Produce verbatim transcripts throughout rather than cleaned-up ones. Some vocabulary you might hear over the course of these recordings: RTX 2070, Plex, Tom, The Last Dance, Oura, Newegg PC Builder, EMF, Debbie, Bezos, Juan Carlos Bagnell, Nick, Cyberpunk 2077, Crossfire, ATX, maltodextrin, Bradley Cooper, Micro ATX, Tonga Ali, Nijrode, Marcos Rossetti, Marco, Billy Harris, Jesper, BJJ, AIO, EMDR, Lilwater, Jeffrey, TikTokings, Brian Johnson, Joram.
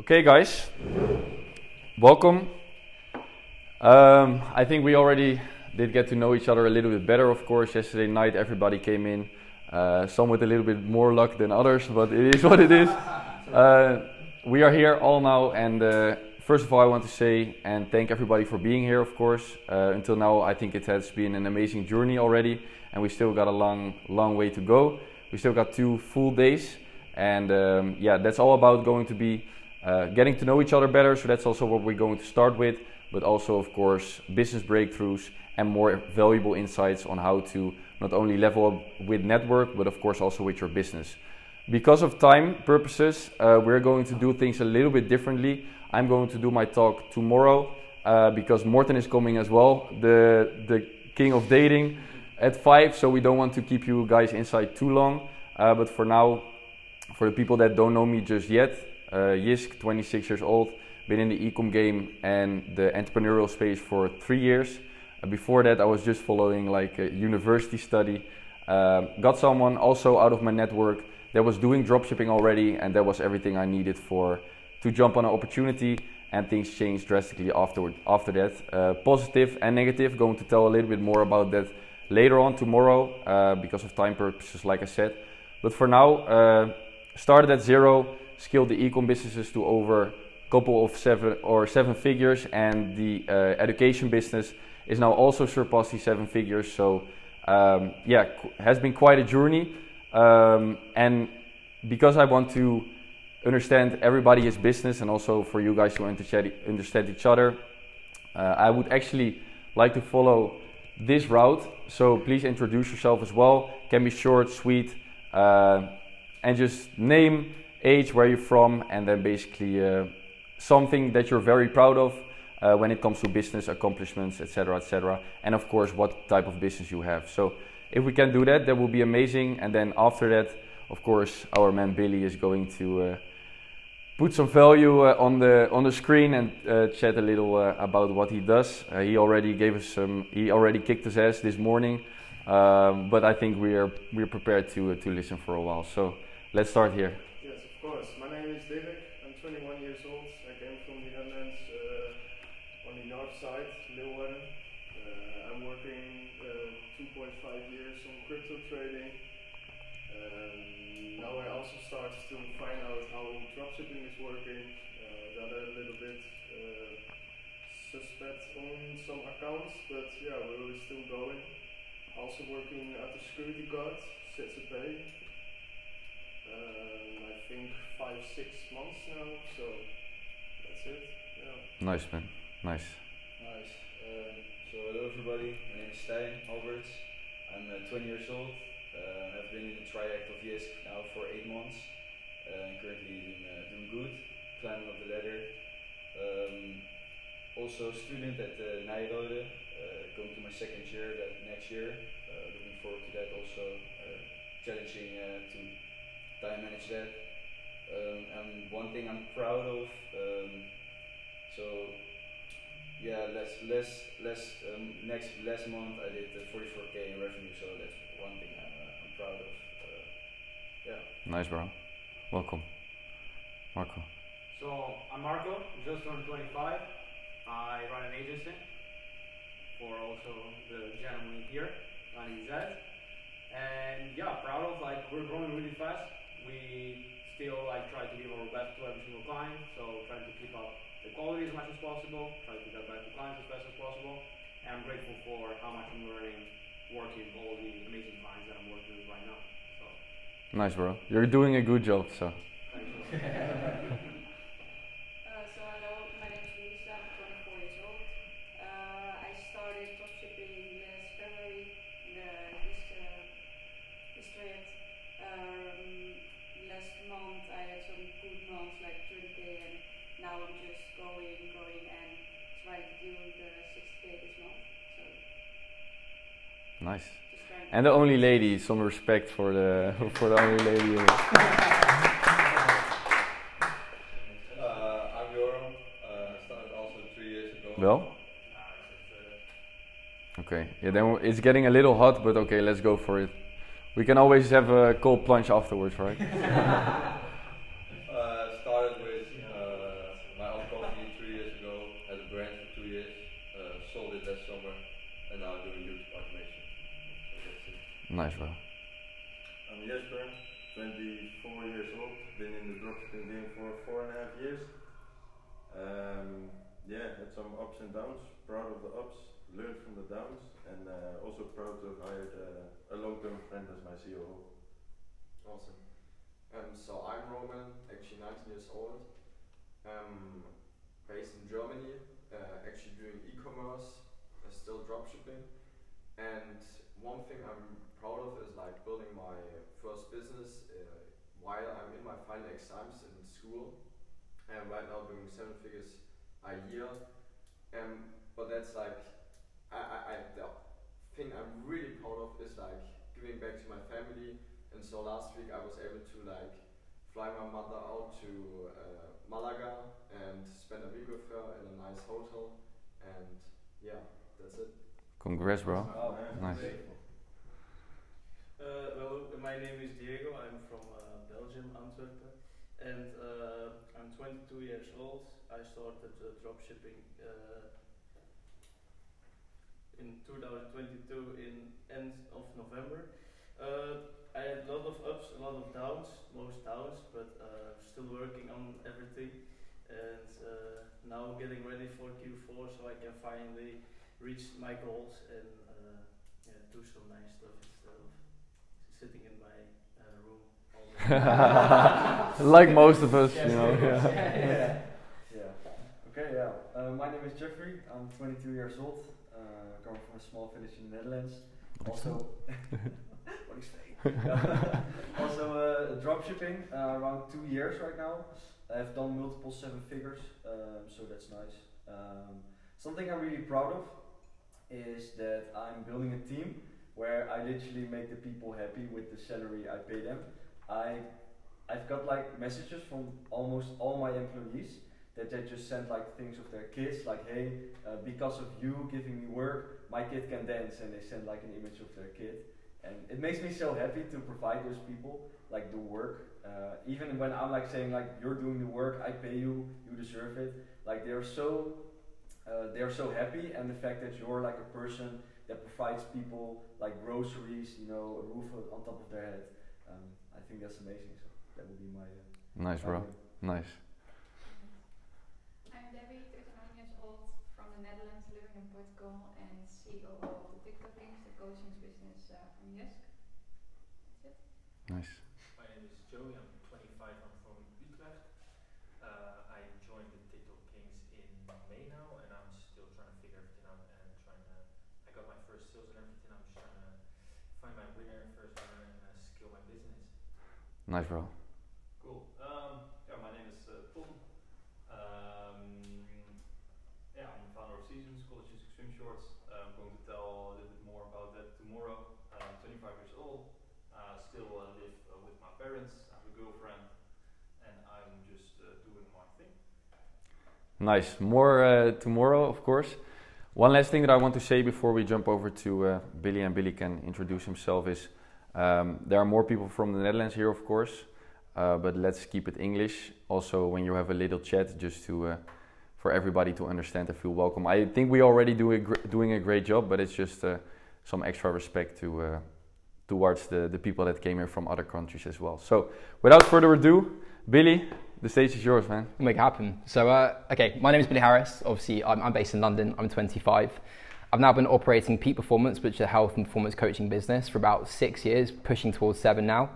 Okay guys, welcome. Um, I think we already did get to know each other a little bit better, of course. Yesterday night everybody came in, uh, some with a little bit more luck than others, but it is what it is. Uh, we are here all now, and uh, first of all I want to say and thank everybody for being here, of course. Uh, until now I think it has been an amazing journey already, and we still got a long, long way to go. We still got two full days, and um, yeah, that's all about going to be Uh, getting to know each other better, so that's also what we're going to start with, but also of course business breakthroughs and more valuable insights on how to not only level up with network, but of course also with your business. Because of time purposes, uh, we're going to do things a little bit differently. I'm going to do my talk tomorrow uh, because Morten is coming as well, the, the king of dating, at five, so we don't want to keep you guys inside too long. Uh, but for now, for the people that don't know me just yet, Uh, Yisk, twenty-six years old, been in the e-com game and the entrepreneurial space for three years. Uh, before that, I was just following like a university study. Uh, got someone also out of my network that was doing dropshipping already, and that was everything I needed for to jump on an opportunity. And things changed drastically afterward. After that, uh, positive and negative. Going to tell a little bit more about that later on tomorrow, uh, because of time purposes, like I said. But for now, uh, started at zero. Scaled the e-com businesses to over couple of seven or seven figures, and the uh, education business is now also surpassing seven figures. So um, yeah, has been quite a journey. Um, and because I want to understand everybody's business, and also for you guys to understand each other, uh, I would actually like to follow this route. So please introduce yourself as well. Can be short, sweet, uh, and just name, age, where you're from, and then basically uh, something that you're very proud of uh, when it comes to business accomplishments, etc, etc, and of course what type of business you have. So if we can do that, that will be amazing. And then after that, of course, our man Billy is going to uh, put some value uh, on the on the screen and uh, chat a little uh, about what he does. Uh, he already gave us some, he already kicked his ass this morning, um, but I think we are we're prepared to uh, to listen for a while. So let's start here. Of course, my name is Dirk, I'm twenty-one years old, I came from the Netherlands, uh, on the north side, Lilwater. Uh, I'm working uh, two point five years on crypto trading. Um, now I also started to find out how dropshipping is working, uh, that I'm a little bit uh, suspect on some accounts, but yeah, we're still going. Also working at the security guard, sets a pay. Um, I think five, six months now, so that's it. Yeah. Nice, man. Nice. Nice. Um, so hello everybody, my name is Stijn Alberts. I'm uh, twenty years old. Uh, I've been in the triact of Yisk now for eight months. Uh, and currently doing, uh, doing good, climbing up the ladder. Um, also student at uh, Nijrode, uh, going to my second year that next year. Uh, looking forward to that also. Uh, challenging uh, to time manage that, um, and one thing I'm proud of, um, so yeah, less, less, less, um, next, last month I did uh, forty-four K in revenue, so that's one thing I'm, uh, I'm proud of, uh, yeah. Nice, bro. Welcome, Marco. So, I'm Marco, just turned twenty-five, I run an agency for also the gentleman here, Iman Gadzhi, and yeah, proud of, like, we're growing really fast. We still like try to give our best to every single client, so trying to keep up the quality as much as possible, trying to get back to clients as best as possible. And I'm grateful for how much I'm learning working all the amazing clients that I'm working with right now. So. Nice, bro. You're doing a good job, so. Thanks, uh, so hello, my name is Lisa, I'm twenty-four years old. Uh, I started dropshipping last February in the this, uh, this trade. Um, last month I had some good months, like three K, and now I'm just going, going, and trying to do the six K this month. So nice. And the only lady, some respect for the for the only lady. uh, I'm Joram. Uh, I started also three years ago. Well. Okay. Yeah. Then it's getting a little hot, but okay, let's go for it. We can always have a cold plunge afterwards, right? uh, started with uh, Nijrode. I'm Jesper, twenty-four years old, been in the dropshipping game for four and a half years. Um, yeah, had some ups and downs, proud of the ups, learned from the downs, and uh, also proud to have hired uh, a long-term friend as my C O O. Awesome. Um, so I'm Roman, actually nineteen years old, um, based in Germany, uh, actually doing e-commerce, uh, still dropshipping. And one thing I'm proud of is like building my first business uh, while I'm in my final exams in school, and right now doing seven figures a year. Um, but that's like I, I, I the thing I'm really proud of is like giving back to my family. And so last week I was able to like fly my mother out to uh, Malaga and spend a week with her in a nice hotel. And yeah, that's it. Congrats, bro. Oh, nice. Uh, well, my name is Diego. I'm from uh, Belgium, Antwerpen, and uh, I'm twenty-two years old. I started uh, dropshipping uh, in two thousand twenty-two in end of November. Uh, I had a lot of ups, a lot of downs, most downs, but uh, still working on everything. And uh, now getting ready for Q four, so I can finally reach my goals and uh, yeah, do some nice stuff instead of sitting in my uh, room all the time. Like most of us, yes, you know. Yeah. Yeah, yeah. Yeah. Okay, yeah. Uh, my name is Jeffrey. I'm twenty-two years old. Uh, coming from a small village in the Netherlands. Also, what is that? Also, uh, dropshipping uh, around two years right now. I've done multiple seven figures, um, so that's nice. Um, something I'm really proud of is that I'm building a team where I literally make the people happy with the salary I pay them. I, I've got like messages from almost all my employees that they just send like things of their kids, like, hey, uh, because of you giving me work, my kid can dance, and they send like an image of their kid. And it makes me so happy to provide those people like the work. Uh, even when I'm like saying like, you're doing the work, I pay you, you deserve it. Like they're so, Uh, they're so happy, and the fact that you're like a person that provides people like groceries, you know, a roof on top of their head, um, I think that's amazing. So that would be my uh, nice, bro. Nice. I'm Debbie, thirty-nine years old, from the Netherlands, living in Portugal, and C O O of the TikTokings, the coaching business uh, from Yisk. That's it. Nice. My name is Joey. I'm twenty-five. I'm from Utrecht. Uh, I joined the TikTokings in May now. Nice, bro. Cool. Um, yeah, my name is uh, Tom. Um, yeah, I'm the founder of Seasons, College Use Extreme Shorts. Uh, I'm going to tell a little bit more about that tomorrow. Uh, I'm twenty-five years old, uh, still uh, live uh, with my parents. I have a girlfriend, and I'm just uh, doing my thing. Nice. More uh, tomorrow, of course. One last thing that I want to say before we jump over to uh, Billy, and Billy can introduce himself, is Um, there are more people from the Netherlands here, of course, uh, but let's keep it English. Also, when you have a little chat, just to uh, for everybody to understand and feel welcome. I think we already do a gr doing a great job, but it's just uh, some extra respect to uh, towards the, the people that came here from other countries as well. So, without further ado, Billy, the stage is yours, man. Make it happen. So, uh, okay, my name is Billy Harris. Obviously, I'm, I'm based in London. I'm twenty-five. I've now been operating Peak Performance, which is a health and performance coaching business, for about six years, pushing towards seven now.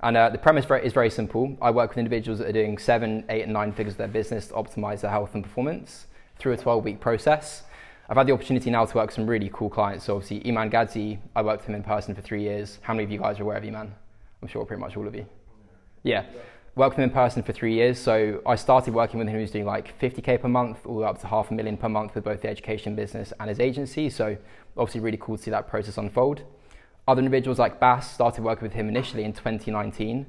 And uh, the premise is very simple. I work with individuals that are doing seven, eight, and nine figures of their business to optimize their health and performance through a twelve-week process. I've had the opportunity now to work with some really cool clients. So obviously, Iman Gadzhi, I worked with him in person for three years. How many of you guys are aware of Iman? I'm sure pretty much all of you. Yeah. Worked with him in person for three years. So I started working with him, he was doing like fifty K per month, all the way up to half a million per month with both the education business and his agency. So obviously really cool to see that process unfold. Other individuals like Bass, started working with him initially in twenty nineteen.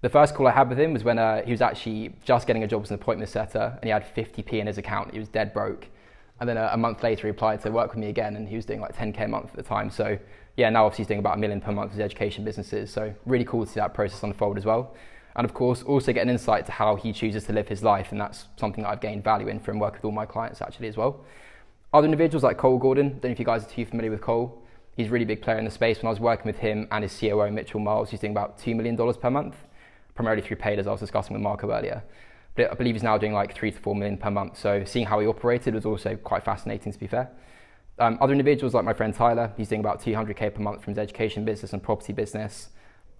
The first call I had with him was when uh, he was actually just getting a job as an appointment setter and he had fifty P in his account. He was dead broke. And then a, a month later he applied to work with me again and he was doing like ten K a month at the time. So yeah, now obviously he's doing about a million per month with his education businesses. So really cool to see that process unfold as well. And of course, also get an insight to how he chooses to live his life. And that's something that I've gained value in from working with all my clients actually as well. Other individuals like Cole Gordon, I don't know if you guys are too familiar with Cole. He's a really big player in the space. When I was working with him and his C O O, Mitchell Miles, he's doing about two million dollars per month, primarily through paid, as I was discussing with Marco earlier. But I believe he's now doing like three to four million per month. So seeing how he operated was also quite fascinating, to be fair. Um, other individuals like my friend Tyler, he's doing about two hundred K per month from his education business and property business.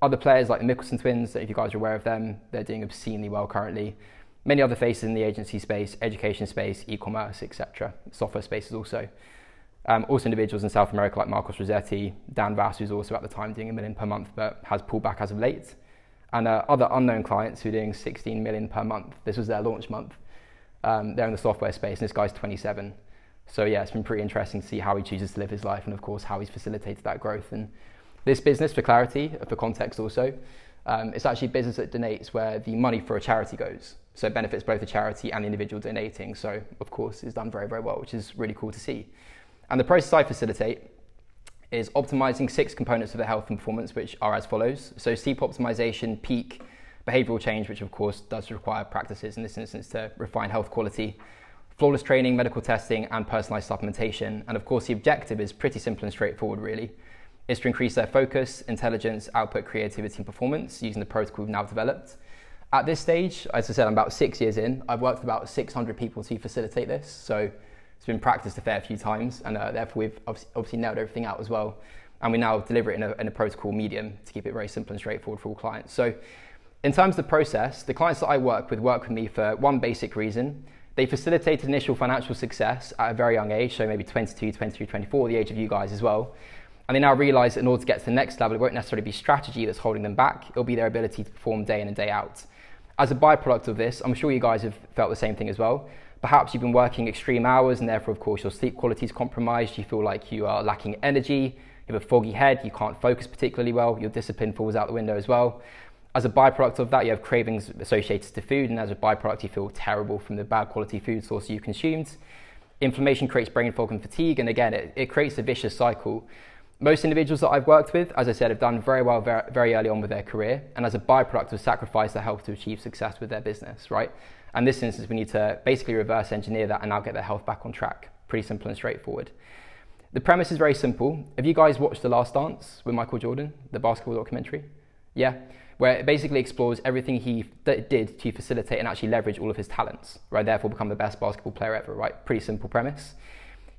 Other players like the Mickelson twins, if you guys are aware of them, they're doing obscenely well currently. Many other faces in the agency space, education space, e-commerce, et cetera. Software spaces also. Um, also individuals in South America like Marcos Rossetti, Dan Vass, who's also at the time doing a million per month but has pulled back as of late. And uh, other unknown clients who are doing sixteen million per month. This was their launch month. Um, they're in the software space, and this guy's twenty-seven. So yeah, it's been pretty interesting to see how he chooses to live his life and of course how he's facilitated that growth. And this business, for clarity, for context also, um, it's actually a business that donates where the money for a charity goes. So it benefits both the charity and the individual donating. So of course it's done very, very well, which is really cool to see. And the process I facilitate is optimizing six components of the health and performance, which are as follows. So sleep optimization, peak, behavioral change, which of course does require practices in this instance to refine health quality, flawless training, medical testing, and personalized supplementation. And of course the objective is pretty simple and straightforward really, is to increase their focus, intelligence, output, creativity, and performance using the protocol we've now developed. At this stage, as I said, I'm about six years in. I've worked with about six hundred people to facilitate this. So it's been practiced a fair few times, and uh, therefore we've obviously nailed everything out as well. And we now deliver it in a, in a protocol medium to keep it very simple and straightforward for all clients. So in terms of the process, the clients that I work with work with me for one basic reason. They facilitated initial financial success at a very young age, so maybe twenty-two, twenty-three, twenty-four, the age of you guys as well. And they now realize that in order to get to the next level, it won't necessarily be strategy that's holding them back. It'll be their ability to perform day in and day out. As a byproduct of this, I'm sure you guys have felt the same thing as well. Perhaps you've been working extreme hours and therefore, of course, your sleep quality is compromised. You feel like you are lacking energy, you have a foggy head, you can't focus particularly well, your discipline falls out the window as well. As a byproduct of that, you have cravings associated to food, and as a byproduct, you feel terrible from the bad quality food source you consumed. Inflammation creates brain fog and fatigue, and again, it, it creates a vicious cycle. Most individuals that I've worked with, as I said, have done very well very, very early on with their career, and as a byproduct have sacrificed their health to achieve success with their business, right? In this instance, we need to basically reverse engineer that and now get their health back on track. Pretty simple and straightforward. The premise is very simple. Have you guys watched The Last Dance with Michael Jordan, the basketball documentary? Yeah, where it basically explores everything he did to facilitate and actually leverage all of his talents, right? Therefore become the best basketball player ever, right? Pretty simple premise.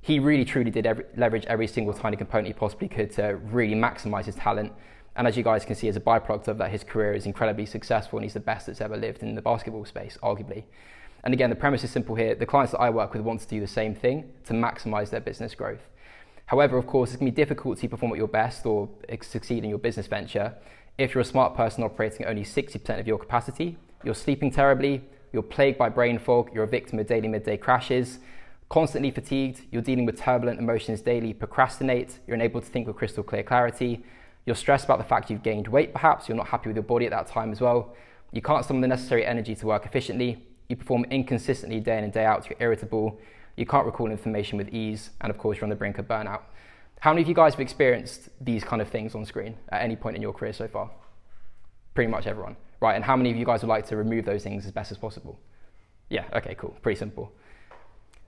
He really truly did every, leverage every single tiny component he possibly could to really maximize his talent. And as you guys can see, as a byproduct of that, his career is incredibly successful and he's the best that's ever lived in the basketball space, arguably. And again, the premise is simple here. The clients that I work with want to do the same thing to maximize their business growth. However, of course, it's going to be difficult to perform at your best or succeed in your business venture if you're a smart person operating at only sixty percent of your capacity, you're sleeping terribly, you're plagued by brain fog, you're a victim of daily midday crashes, constantly fatigued, you're dealing with turbulent emotions daily, procrastinate, you're unable to think with crystal clear clarity, you're stressed about the fact you've gained weight perhaps, you're not happy with your body at that time as well, you can't summon the necessary energy to work efficiently, you perform inconsistently day in and day out, you're irritable, you can't recall information with ease, and of course you're on the brink of burnout. How many of you guys have experienced these kind of things on screen at any point in your career so far? Pretty much everyone, right? And how many of you guys would like to remove those things as best as possible? Yeah, okay, cool, pretty simple.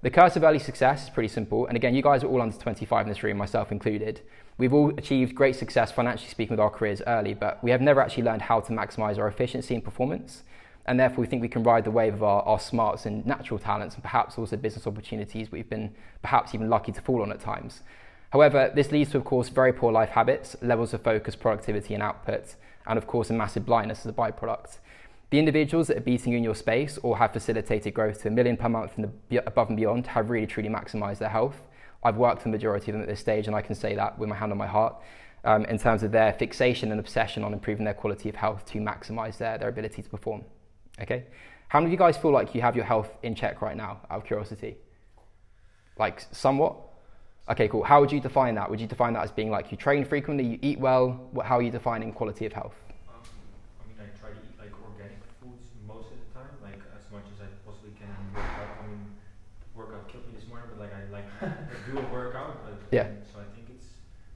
The curse of early success is pretty simple. And again, you guys are all under twenty-five in this room, myself included. We've all achieved great success financially speaking with our careers early, but we have never actually learned how to maximize our efficiency and performance. And therefore we think we can ride the wave of our, our smarts and natural talents and perhaps also business opportunities we've been perhaps even lucky to fall on at times. However, this leads to, of course, very poor life habits, levels of focus, productivity and output, and of course a massive blindness as a byproduct. The individuals that are beating you in your space or have facilitated growth to a million per month and above and beyond have really truly maximized their health. I've worked with the majority of them at this stage and I can say that with my hand on my heart um, in terms of their fixation and obsession on improving their quality of health to maximize their, their ability to perform. Okay, how many of you guys feel like you have your health in check right now out of curiosity? Like somewhat? Okay, cool. How would you define that? Would you define that as being like you train frequently, you eat well? What, how are you defining quality of health? Yeah. So I think it's,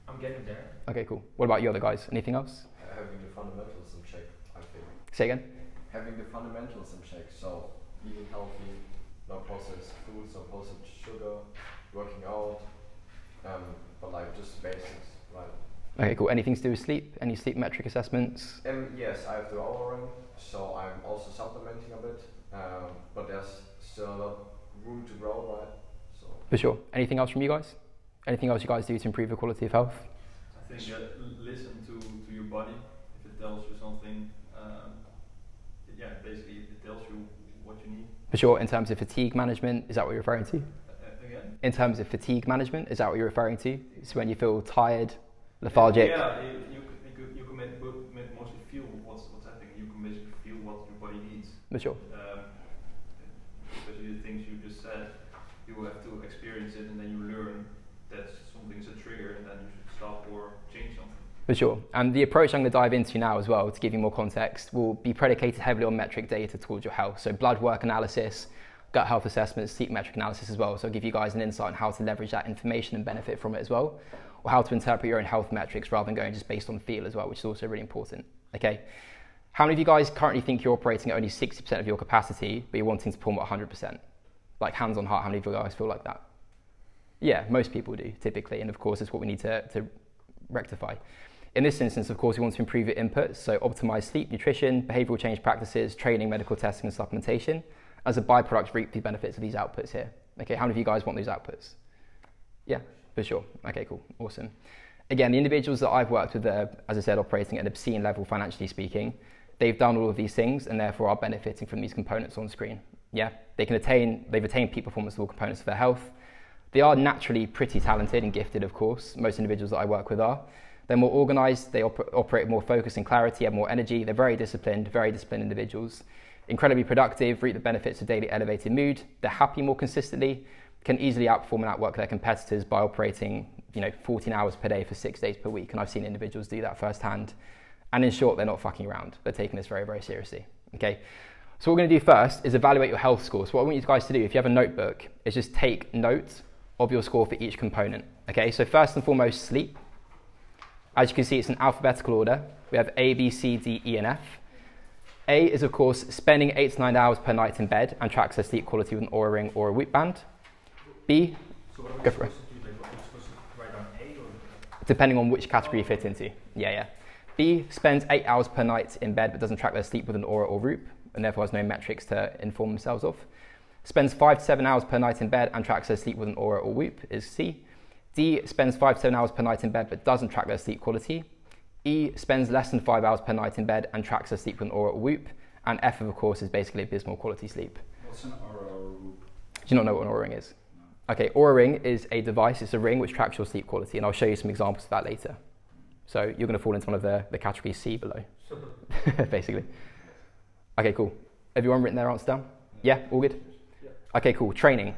I'm getting there. Okay, cool. What about you other guys? Anything else? Uh, having the fundamentals in check, I think. Say again? Having the fundamentals in check. So eating healthy, no processed foods, no processed sugar, working out, um, but like just basics. Right. Okay, cool. Anything to do with sleep? Any sleep metric assessments? Um, yes, I have the Oura ring, so I'm also supplementing a bit, um, but there's still room to grow, right? So. For sure. Anything else from you guys? Anything else you guys do to improve your quality of health? I think that listen to, to your body. If it tells you something, um, yeah, basically it tells you what you need. For sure. In terms of fatigue management, is that what you're referring to? Uh, again? In terms of fatigue management, is that what you're referring to? It's when you feel tired, lethargic. Yeah, you, you, you can make, mostly feel what's, what's happening. You can basically feel what your body needs. For sure. Um, especially the things you just said, you will have to experience it and then you learn that something's a trigger and then you should stop or change something. For sure. And the approach I'm going to dive into now as well, to give you more context, will be predicated heavily on metric data towards your health. So blood work analysis, gut health assessments, sleep metric analysis as well. So I'll give you guys an insight on how to leverage that information and benefit from it as well, or how to interpret your own health metrics rather than going just based on feel as well, which is also really important. Okay. How many of you guys currently think you're operating at only sixty percent of your capacity, but you're wanting to perform at one hundred percent? Like hands on heart, how many of you guys feel like that? Yeah, most people do typically. And of course, it's what we need to, to rectify. In this instance, of course, we want to improve your inputs, so optimize sleep, nutrition, behavioral change practices, training, medical testing, and supplementation. As a byproduct, reap the benefits of these outputs here. Okay, how many of you guys want those outputs? Yeah, for sure. Okay, cool, awesome. Again, the individuals that I've worked with are, as I said, operating at an obscene level financially speaking. They've done all of these things and therefore are benefiting from these components on screen. Yeah, they can attain, they've attained peak performance of all components of their health. They are naturally pretty talented and gifted, of course. Most individuals that I work with are. They're more organized, they op operate more focus and clarity, have more energy. They're very disciplined, very disciplined individuals. Incredibly productive, reap the benefits of daily elevated mood. They're happy more consistently, can easily outperform and outwork their competitors by operating, you know, fourteen hours per day for six days per week. And I've seen individuals do that firsthand. And in short, they're not fucking around. They're taking this very, very seriously, okay? So what we're gonna do first is evaluate your health score. So what I want you guys to do, if you have a notebook, is just take notes of your score for each component, okay? So first and foremost, sleep. As you can see, it's in alphabetical order. We have A, B, C, D, E, and F. A is, of course, spending eight to nine hours per night in bed and tracks their sleep quality with an Oura ring or a whoop band. B, so what are we go for it. Like, depending on which category you fit into. Yeah, yeah. B spends eight hours per night in bed but doesn't track their sleep with an Oura or whoop and therefore has no metrics to inform themselves of. Spends five to seven hours per night in bed and tracks their sleep with an Oura or whoop is C. D spends five to seven hours per night in bed but doesn't track their sleep quality. E spends less than five hours per night in bed and tracks their sleep with an Oura or whoop. And F, of course, is basically abysmal quality sleep. What's an Oura or whoop? Do you not know what an Oura ring is? No. Okay, Oura ring is a device, it's a ring which tracks your sleep quality, and I'll show you some examples of that later. So you're going to fall into one of the, the categories C below, basically. Okay, cool. Everyone written their answer down? Yeah, yeah? All good? Yeah. Okay, cool. Training.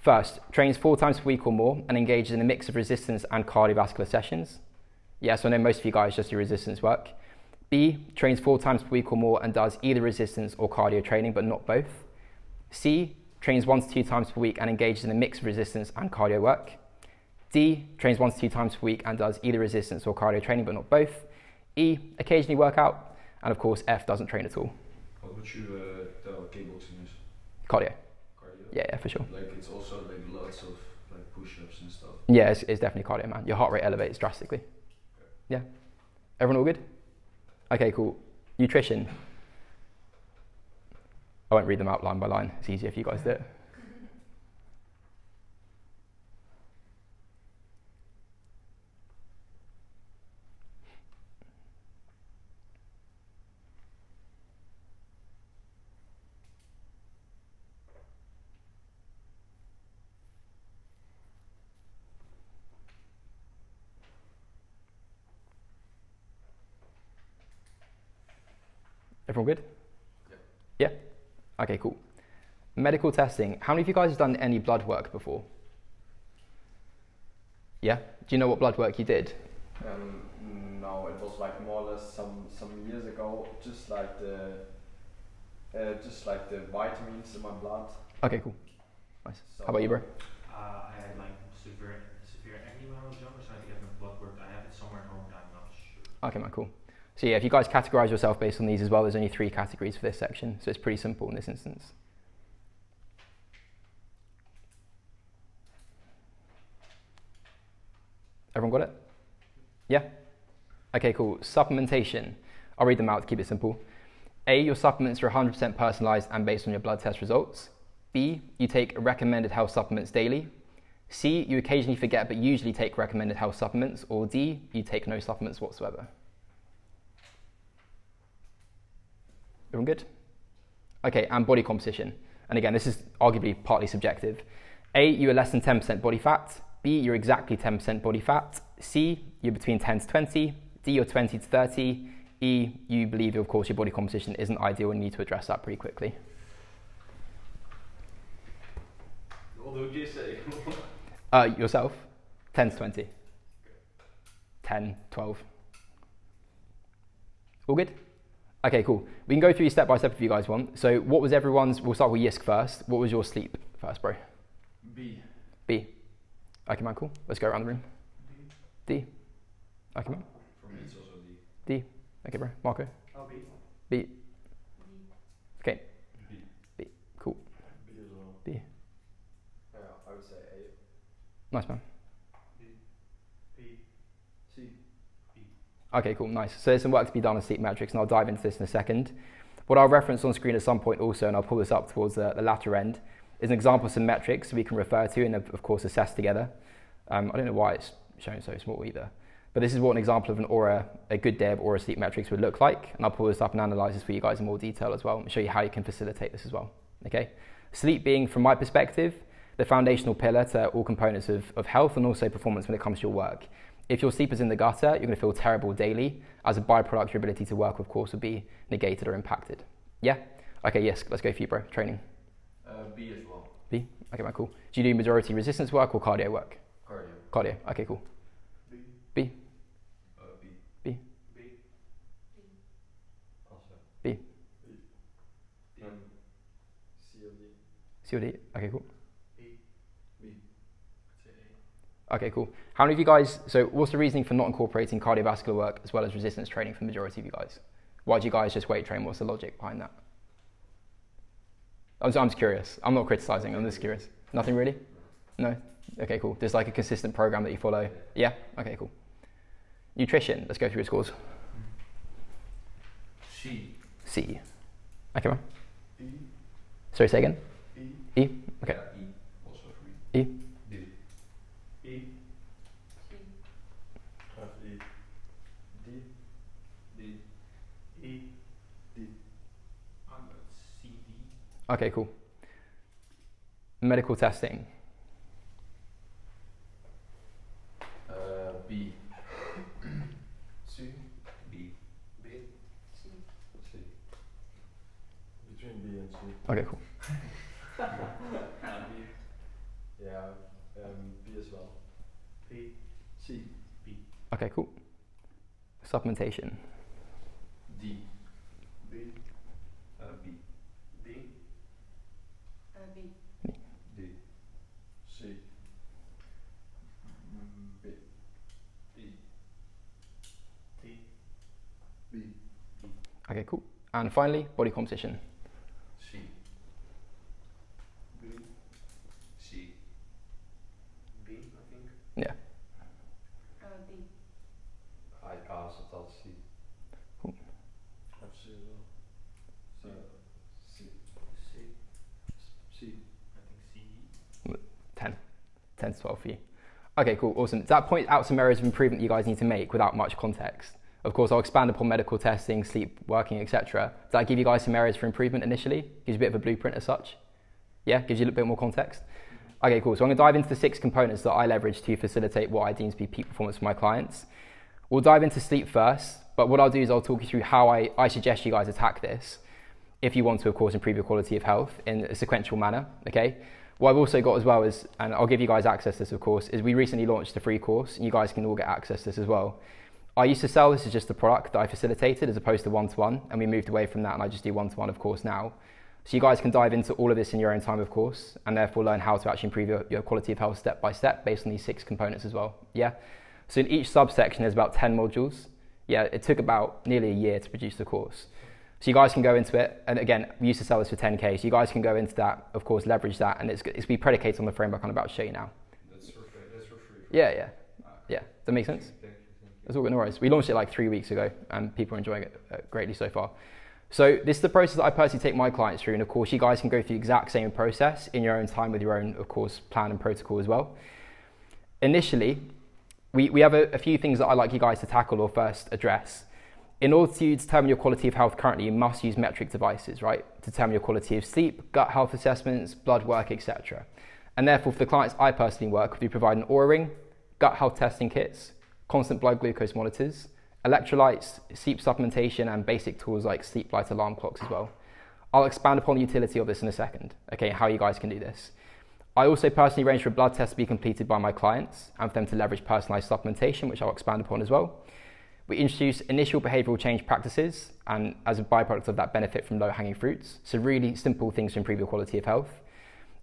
First, trains four times per week or more and engages in a mix of resistance and cardiovascular sessions. Yeah, so I know most of you guys just do resistance work. B, trains four times per week or more and does either resistance or cardio training, but not both. C, trains one to two times per week and engages in a mix of resistance and cardio work. D, trains one to two times per week and does either resistance or cardio training, but not both. E, occasionally work out. And of course, F doesn't train at all. What would you uh, tell kickboxing is? Cardio. Yeah, yeah, for sure. Like it's also like lots of like push-ups and stuff. Yeah, it's, it's definitely cardio, man. Your heart rate elevates drastically. Okay. Yeah. Everyone all good? Okay, cool. Nutrition. I won't read them out line by line. It's easier if you guys do it. Everyone good? Yeah. Yeah? Okay, cool. Medical testing. How many of you guys have done any blood work before? Yeah? Do you know what blood work you did? Um, no, it was like more or less some, some years ago, just like the uh, just like the vitamins in my blood. Okay, cool. Nice. So how about you, bro? Uh, I had like severe, severe eczema when I was younger, so I had to get my blood work. I have it somewhere at home, I'm not sure. Okay, man, cool. So yeah, if you guys categorize yourself based on these as well, there's only three categories for this section. So it's pretty simple in this instance. Everyone got it? Yeah? Okay, cool. Supplementation. I'll read them out to keep it simple. A, your supplements are one hundred percent personalized and based on your blood test results. B, you take recommended health supplements daily. C, you occasionally forget but usually take recommended health supplements. Or D, you take no supplements whatsoever. Everyone good? Okay, and body composition. And again, this is arguably partly subjective. A, you are less than ten percent body fat. B, you're exactly ten percent body fat. C, you're between ten to twenty. D, you're twenty to thirty. E, you believe, of course, your body composition isn't ideal and you need to address that pretty quickly. What would you say? uh, yourself? ten to twenty. ten, twelve. All good? Okay, cool. We can go through step by step if you guys want. So what was everyone's, we'll start with Yisk first. What was your sleep first, bro? B. B. Okay, man, cool. Let's go around the room. D. D. Okay, man. For me, it's also D. D. Okay, bro. Marco? Oh, B. B. B. Okay. B. B. Cool. B as well. B. Yeah, I would say A. Nice, man. B. B. C. Okay, cool, nice. So there's some work to be done on sleep metrics and I'll dive into this in a second. What I'll reference on screen at some point also, and I'll pull this up towards the, the latter end, is an example of some metrics we can refer to and of course assess together. Um, I don't know why it's showing so small either, but this is what an example of an Oura, a good day of Oura sleep metrics would look like. And I'll pull this up and analyze this for you guys in more detail as well and show you how you can facilitate this as well, okay? Sleep being, from my perspective, the foundational pillar to all components of, of health and also performance when it comes to your work. If your sleep is in the gutter, you're going to feel terrible daily. As a byproduct, your ability to work, of course, will be negated or impacted. Yeah? Okay, yes, let's go for you, bro. Training. Uh, B as well. B? Okay, man, cool. Do you do majority resistance work or cardio work? Cardio. Cardio. Okay, cool. B. B. Uh, B. B. B. Also. B. B. B. Um, C or D. C or D. Okay, cool. Okay, cool. How many of you guys, so what's the reasoning for not incorporating cardiovascular work as well as resistance training for the majority of you guys? Why do you guys just weight train? What's the logic behind that? I'm, I'm just curious. I'm not criticizing, I'm just curious. Nothing really? No? Okay, cool. There's like a consistent program that you follow? Yeah? Okay, cool. Nutrition, let's go through your scores. C. C. Okay, man. E. Sorry, say again? E. E? Okay. Yeah, E. Also for E. E. Okay, cool. Medical testing. Uh, B. C. B. B. C. C. Between B and C. Okay, cool. B. Yeah, um, B as well. B. C. B. Okay, cool. Supplementation. D. B. Uh, B. Okay, cool. And finally, body composition. C. B. C. B, I think. Yeah. Uh, B. I asked about C. Cool. C. C. C. C. I think C. ten. ten to twelve for you. Okay, cool, awesome. That points out some areas of improvement you guys need to make without much context. Of course, I'll expand upon medical testing, sleep, working, et cetera. Does that give you guys some areas for improvement initially? Gives you a bit of a blueprint as such? Yeah, gives you a little bit more context? Okay, cool. So I'm going to dive into the six components that I leverage to facilitate what I deem to be peak performance for my clients. We'll dive into sleep first, but what I'll do is I'll talk you through how I, I suggest you guys attack this, if you want to, of course, improve your quality of health in a sequential manner, okay? What I've also got as well is, and I'll give you guys access to this, of course, is we recently launched a free course, and you guys can all get access to this as well. I used to sell this as just the product that I facilitated as opposed to one-to-one, and we moved away from that and I just do one-to-one, of course, now. So you guys can dive into all of this in your own time, of course, and therefore learn how to actually improve your, your quality of health step by step based on these six components as well, yeah? So in each subsection, there's about ten modules. Yeah, it took about nearly a year to produce the course. So you guys can go into it, and again, we used to sell this for ten K, so you guys can go into that, of course, leverage that, and it's, it's be predicated on the framework I'm about to show you now. That's for free, that's for free. Yeah, yeah, yeah. Does that make sense? It's all good, no worries. We launched it like three weeks ago and people are enjoying it greatly so far. So this is the process that I personally take my clients through, and of course you guys can go through the exact same process in your own time with your own, of course, plan and protocol as well. Initially, we, we have a, a few things that I'd like you guys to tackle or first address. In order to determine your quality of health currently, you must use metric devices, right? To determine your quality of sleep, gut health assessments, blood work, et cetera. And therefore, for the clients I personally work with, we provide an Oura ring, gut health testing kits, constant blood glucose monitors, electrolytes, sleep supplementation, and basic tools like sleep light alarm clocks as well. I'll expand upon the utility of this in a second, okay, how you guys can do this. I also personally arrange for blood tests to be completed by my clients and for them to leverage personalized supplementation, which I'll expand upon as well. We introduce initial behavioral change practices and as a byproduct of that benefit from low-hanging fruits. So really simple things to improve your quality of health.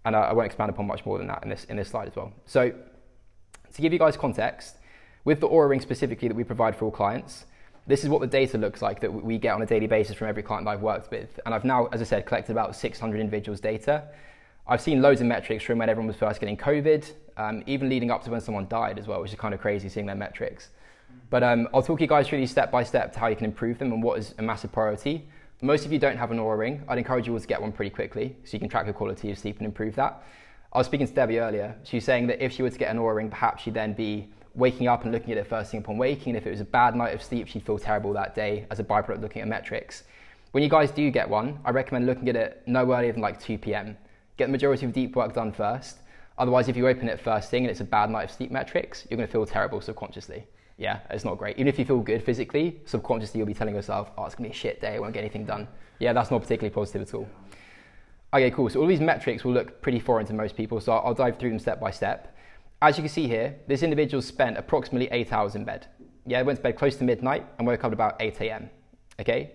And I, I won't expand upon much more than that in this, in this slide as well. So to give you guys context, with the Oura ring specifically that we provide for all clients, this is what the data looks like that we get on a daily basis from every client that I've worked with. And I've now, as I said, collected about six hundred individuals' data. I've seen loads of metrics from when everyone was first getting COVID, um, even leading up to when someone died as well, which is kind of crazy seeing their metrics. But um, I'll talk you guys through these step by step to how you can improve them and what is a massive priority. Most of you don't have an Oura ring. I'd encourage you all to get one pretty quickly so you can track your quality of sleep and improve that. I was speaking to Debbie earlier. She was saying that if she were to get an Oura ring, perhaps she'd then be waking up and looking at it first thing upon waking, and if it was a bad night of sleep, she'd feel terrible that day as a byproduct looking at metrics. When you guys do get one, I recommend looking at it no earlier than like two p m Get the majority of deep work done first. Otherwise, if you open it first thing and it's a bad night of sleep metrics, you're going to feel terrible subconsciously. Yeah, it's not great. Even if you feel good physically, subconsciously you'll be telling yourself, oh, it's going to be a shit day, I won't get anything done. Yeah, that's not particularly positive at all. Okay, cool. So all these metrics will look pretty foreign to most people, so I'll dive through them step by step. As you can see here, this individual spent approximately eight hours in bed. Yeah, they went to bed close to midnight and woke up at about eight a m Okay?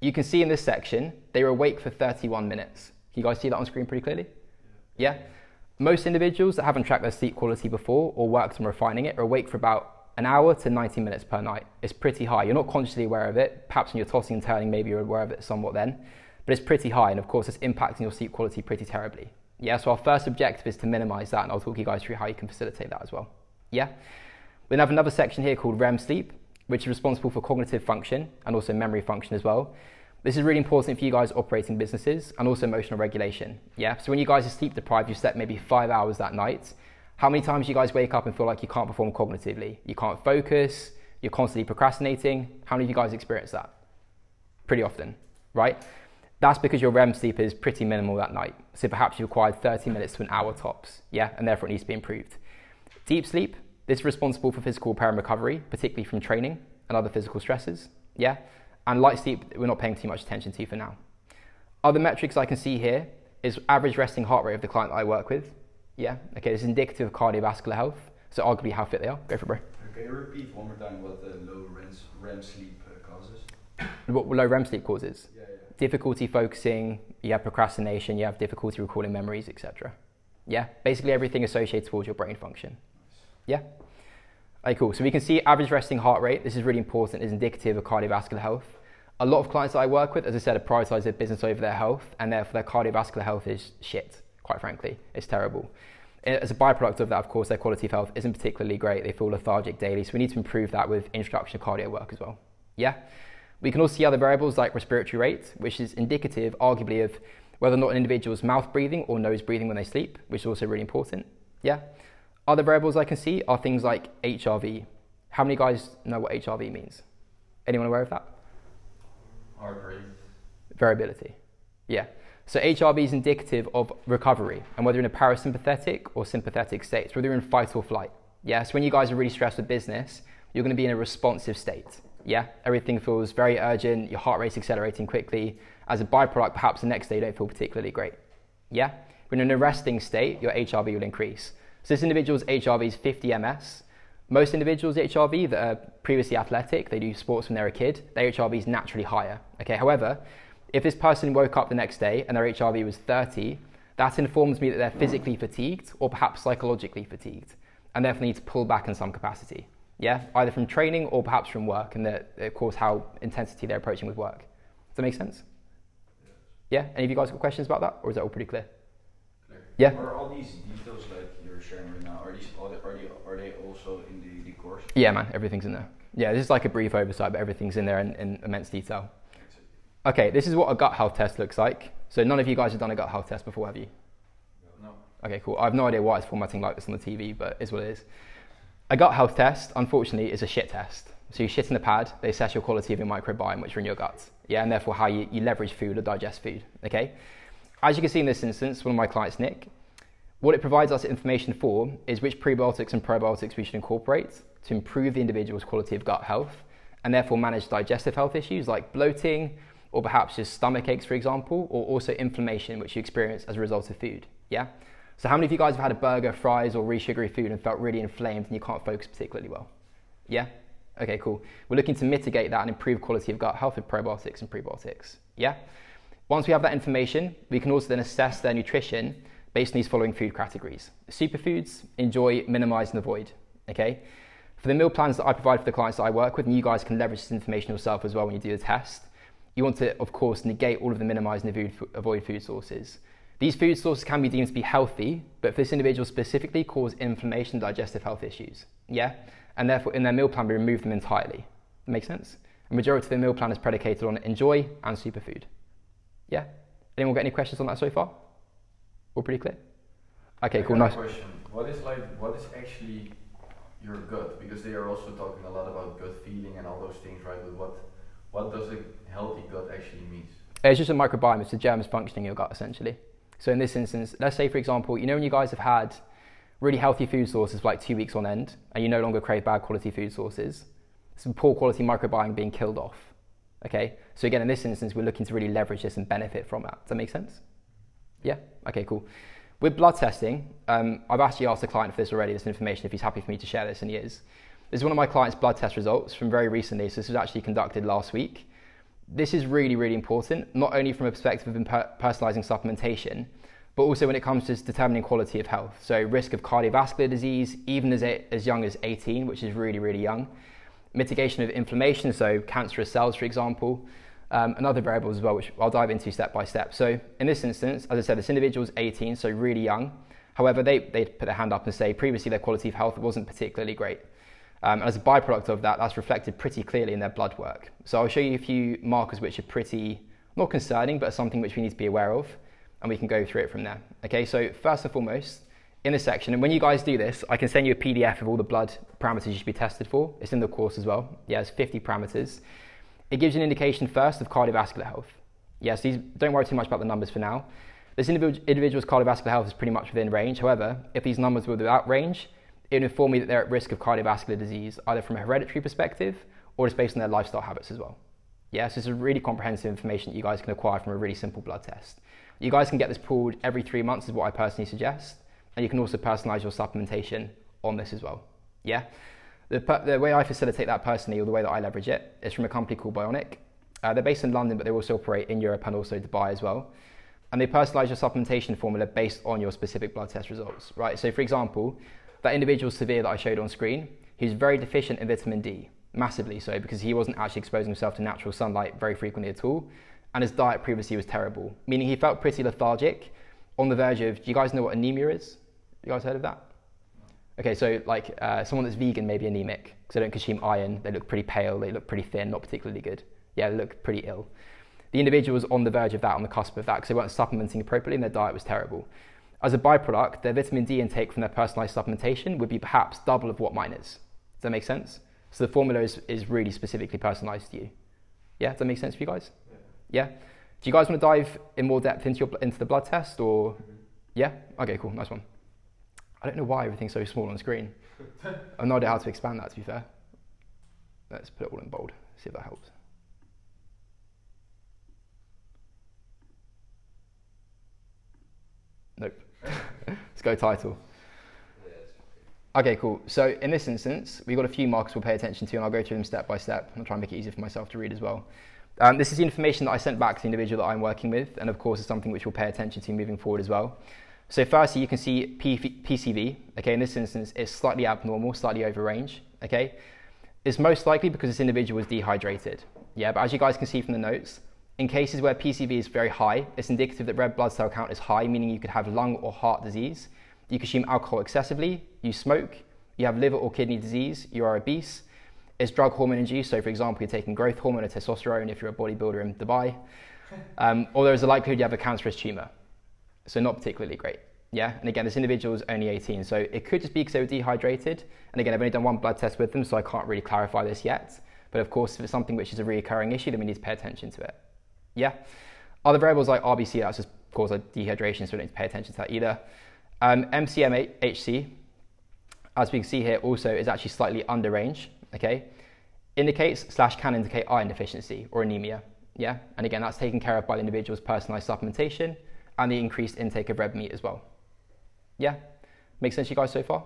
You can see in this section, they were awake for thirty-one minutes. Can you guys see that on screen pretty clearly? Yeah? Most individuals that haven't tracked their sleep quality before or worked on refining it are awake for about an hour to ninety minutes per night. It's pretty high. You're not consciously aware of it. Perhaps when you're tossing and turning, maybe you're aware of it somewhat then. But it's pretty high, and of course, it's impacting your sleep quality pretty terribly. Yeah, so our first objective is to minimize that, and I'll talk you guys through how you can facilitate that as well. Yeah? We then have another section here called REM sleep, which is responsible for cognitive function and also memory function as well. This is really important for you guys operating businesses and also emotional regulation. Yeah? So when you guys are sleep deprived, you slept maybe five hours that night. How many times do you guys wake up and feel like you can't perform cognitively? You can't focus, you're constantly procrastinating. How many of you guys experience that? Pretty often, right? That's because your REM sleep is pretty minimal that night. So perhaps you required thirty minutes to an hour tops, yeah? And therefore it needs to be improved. Deep sleep, this is responsible for physical repair and recovery, particularly from training and other physical stresses, yeah? And light sleep, we're not paying too much attention to for now. Other metrics I can see here is average resting heart rate of the client that I work with, yeah? Okay, this is indicative of cardiovascular health, so arguably how fit they are. Go for it, bro. Okay, repeat one more time what the low REM sleep causes. What low REM sleep causes? Yeah, yeah. Difficulty focusing, you have procrastination, you have difficulty recalling memories, et cetera. Yeah, basically everything associated towards your brain function. Yeah? Okay, cool. So we can see average resting heart rate. This is really important. It's indicative of cardiovascular health. A lot of clients that I work with, as I said, have prioritized their business over their health, and therefore their cardiovascular health is shit, quite frankly. It's terrible. As a byproduct of that, of course, their quality of health isn't particularly great. They feel lethargic daily. So we need to improve that with introduction of cardio work as well. Yeah? We can also see other variables like respiratory rate, which is indicative, arguably, of whether or not an individual's mouth breathing or nose breathing when they sleep, which is also really important. Yeah. Other variables I can see are things like H R V. How many guys know what H R V means? Anyone aware of that? Heart rate. Variability. Yeah. So H R V is indicative of recovery, and whether in a parasympathetic or sympathetic state, so whether you're in fight or flight. Yeah. So when you guys are really stressed with business, you're going to be in a responsive state. Yeah, everything feels very urgent, your heart rate's accelerating quickly. As a byproduct, perhaps the next day you don't feel particularly great. Yeah, when you're in a resting state, your H R V will increase. So this individual's H R V is fifty millimeters. Most individuals' H R V that are previously athletic, they do sports when they're a kid, their H R V is naturally higher. Okay, however, if this person woke up the next day and their H R V was thirty, that informs me that they're physically fatigued or perhaps psychologically fatigued, and therefore need to pull back in some capacity. Yeah, either from training or perhaps from work, and the, of course, how intensity they're approaching with work. Does that make sense? Yeah, any of you guys got questions about that, or is that all pretty clear? Clear. Yeah. Are all these details like you're sharing right now, are, these, are, they, are they also in the, the course? Yeah, man, everything's in there. Yeah, this is like a brief oversight, but everything's in there in, in immense detail. Okay, this is what a gut health test looks like. So none of you guys have done a gut health test before, have you? No. Okay, cool. I have no idea why it's formatting like this on the T V, but it's what it is. A gut health test, unfortunately, is a shit test. So you shit in a pad, they assess your quality of your microbiome, which are in your gut. Yeah, and therefore how you, you leverage food or digest food, okay? As you can see in this instance, one of my clients, Nick, what it provides us information for is which prebiotics and probiotics we should incorporate to improve the individual's quality of gut health and therefore manage digestive health issues like bloating or perhaps just stomach aches, for example, or also inflammation, which you experience as a result of food, yeah? So how many of you guys have had a burger, fries, or really sugary food and felt really inflamed and you can't focus particularly well? Yeah? Okay, cool. We're looking to mitigate that and improve quality of gut health with probiotics and prebiotics, yeah? Once we have that information, we can also then assess their nutrition based on these following food categories. Superfoods, enjoy, minimize, and avoid, okay? For the meal plans that I provide for the clients that I work with, and you guys can leverage this information yourself as well when you do the test, you want to, of course, negate all of the minimize and avoid food sources. These food sources can be deemed to be healthy, but for this individual specifically cause inflammation and digestive health issues, yeah? And therefore, in their meal plan, we remove them entirely. Make sense? The majority of their meal plan is predicated on enjoy and superfood. Yeah? Anyone got any questions on that so far? All pretty clear? Okay, I cool, nice. Question. What is like, what is actually your gut? Because they are also talking a lot about gut feeling and all those things, right? But what, what does a healthy gut actually mean? It's just a microbiome, it's the germs functioning in your gut, essentially. So in this instance, let's say, for example, you know when you guys have had really healthy food sources for like two weeks on end, and you no longer crave bad quality food sources, some poor quality microbiome being killed off, okay? So again, in this instance, we're looking to really leverage this and benefit from that. Does that make sense? Yeah? Okay, cool. With blood testing, um, I've actually asked a client for this already, this information, if he's happy for me to share this, and he is. This is one of my client's blood test results from very recently, so this was actually conducted last week. This is really, really important, not only from a perspective of personalizing supplementation, but also when it comes to determining quality of health. So risk of cardiovascular disease, even as, a, as young as eighteen, which is really, really young. Mitigation of inflammation, so cancerous cells, for example, um, and other variables as well, which I'll dive into step by step. So in this instance, as I said, this individual is eighteen, so really young. However, they, they put their hand up and say previously their quality of health wasn't particularly great. Um, and as a byproduct of that, that's reflected pretty clearly in their blood work. So I'll show you a few markers which are pretty, not concerning, but something which we need to be aware of, and we can go through it from there. Okay, so first and foremost, in this section, and when you guys do this, I can send you a P D F of all the blood parameters you should be tested for. It's in the course as well. Yeah, it's fifty parameters. It gives you an indication first of cardiovascular health. Yes, yeah, so these, don't worry too much about the numbers for now. This individual, individual's cardiovascular health is pretty much within range. However, if these numbers were without range, it would inform me that they're at risk of cardiovascular disease, either from a hereditary perspective or just based on their lifestyle habits as well. Yeah, so this is really comprehensive information that you guys can acquire from a really simple blood test. You guys can get this pulled every three months is what I personally suggest, and you can also personalize your supplementation on this as well. Yeah, the, the way I facilitate that personally, or the way that I leverage it, is from a company called Bionic. Uh, they're based in London, but they also operate in Europe and also Dubai as well. And they personalize your supplementation formula based on your specific blood test results, right? So for example, that individual severe that I showed on screen, he's very deficient in vitamin D, massively so, because he wasn't actually exposing himself to natural sunlight very frequently at all, and his diet previously was terrible, meaning he felt pretty lethargic, on the verge of, do you guys know what anemia is? You guys heard of that? Okay, so like uh, someone that's vegan may be anemic, because they don't consume iron, they look pretty pale, they look pretty thin, not particularly good. Yeah, they look pretty ill. The individual was on the verge of that, on the cusp of that, because they weren't supplementing appropriately and their diet was terrible. As a byproduct, their vitamin D intake from their personalized supplementation would be perhaps double of what mine is. Does that make sense? So the formula is, is really specifically personalized to you. Yeah, does that make sense for you guys? Yeah? Do you guys want to dive in more depth into, your, into the blood test or? Mm-hmm. Yeah? Okay, cool, nice one. I don't know why everything's so small on screen. I've no idea how to expand that, to be fair. Let's put it all in bold, see if that helps. Nope. Let's go title. Okay, cool. So in this instance, we've got a few markers we'll pay attention to, and I'll go through them step by step. I'll try and make it easier for myself to read as well. Um, this is the information that I sent back to the individual that I'm working with, and of course, it's something which we'll pay attention to moving forward as well. So firstly, you can see P C V, okay, in this instance, it's slightly abnormal, slightly over range, okay? It's most likely because this individual was dehydrated. Yeah, but as you guys can see from the notes, in cases where P C V is very high, it's indicative that red blood cell count is high, meaning you could have lung or heart disease, you consume alcohol excessively, you smoke, you have liver or kidney disease, you are obese, It's drug hormone induced, so for example, you're taking growth hormone or testosterone if you're a bodybuilder in Dubai, um, or there's a likelihood you have a cancerous tumour, so not particularly great. Yeah, and again, this individual is only eighteen, so it could just be because they were dehydrated, and again, I've only done one blood test with them, so I can't really clarify this yet, but of course, if it's something which is a reoccurring issue, then we need to pay attention to it. Yeah, other variables like R B C, that's just caused by dehydration, so we don't need to pay attention to that either. Um, M C M H C, as we can see here, also is actually slightly under range. Okay, indicates slash can indicate iron deficiency or anemia, yeah, and again that's taken care of by the individual's personalized supplementation and the increased intake of red meat as well. Yeah, makes sense you guys so far?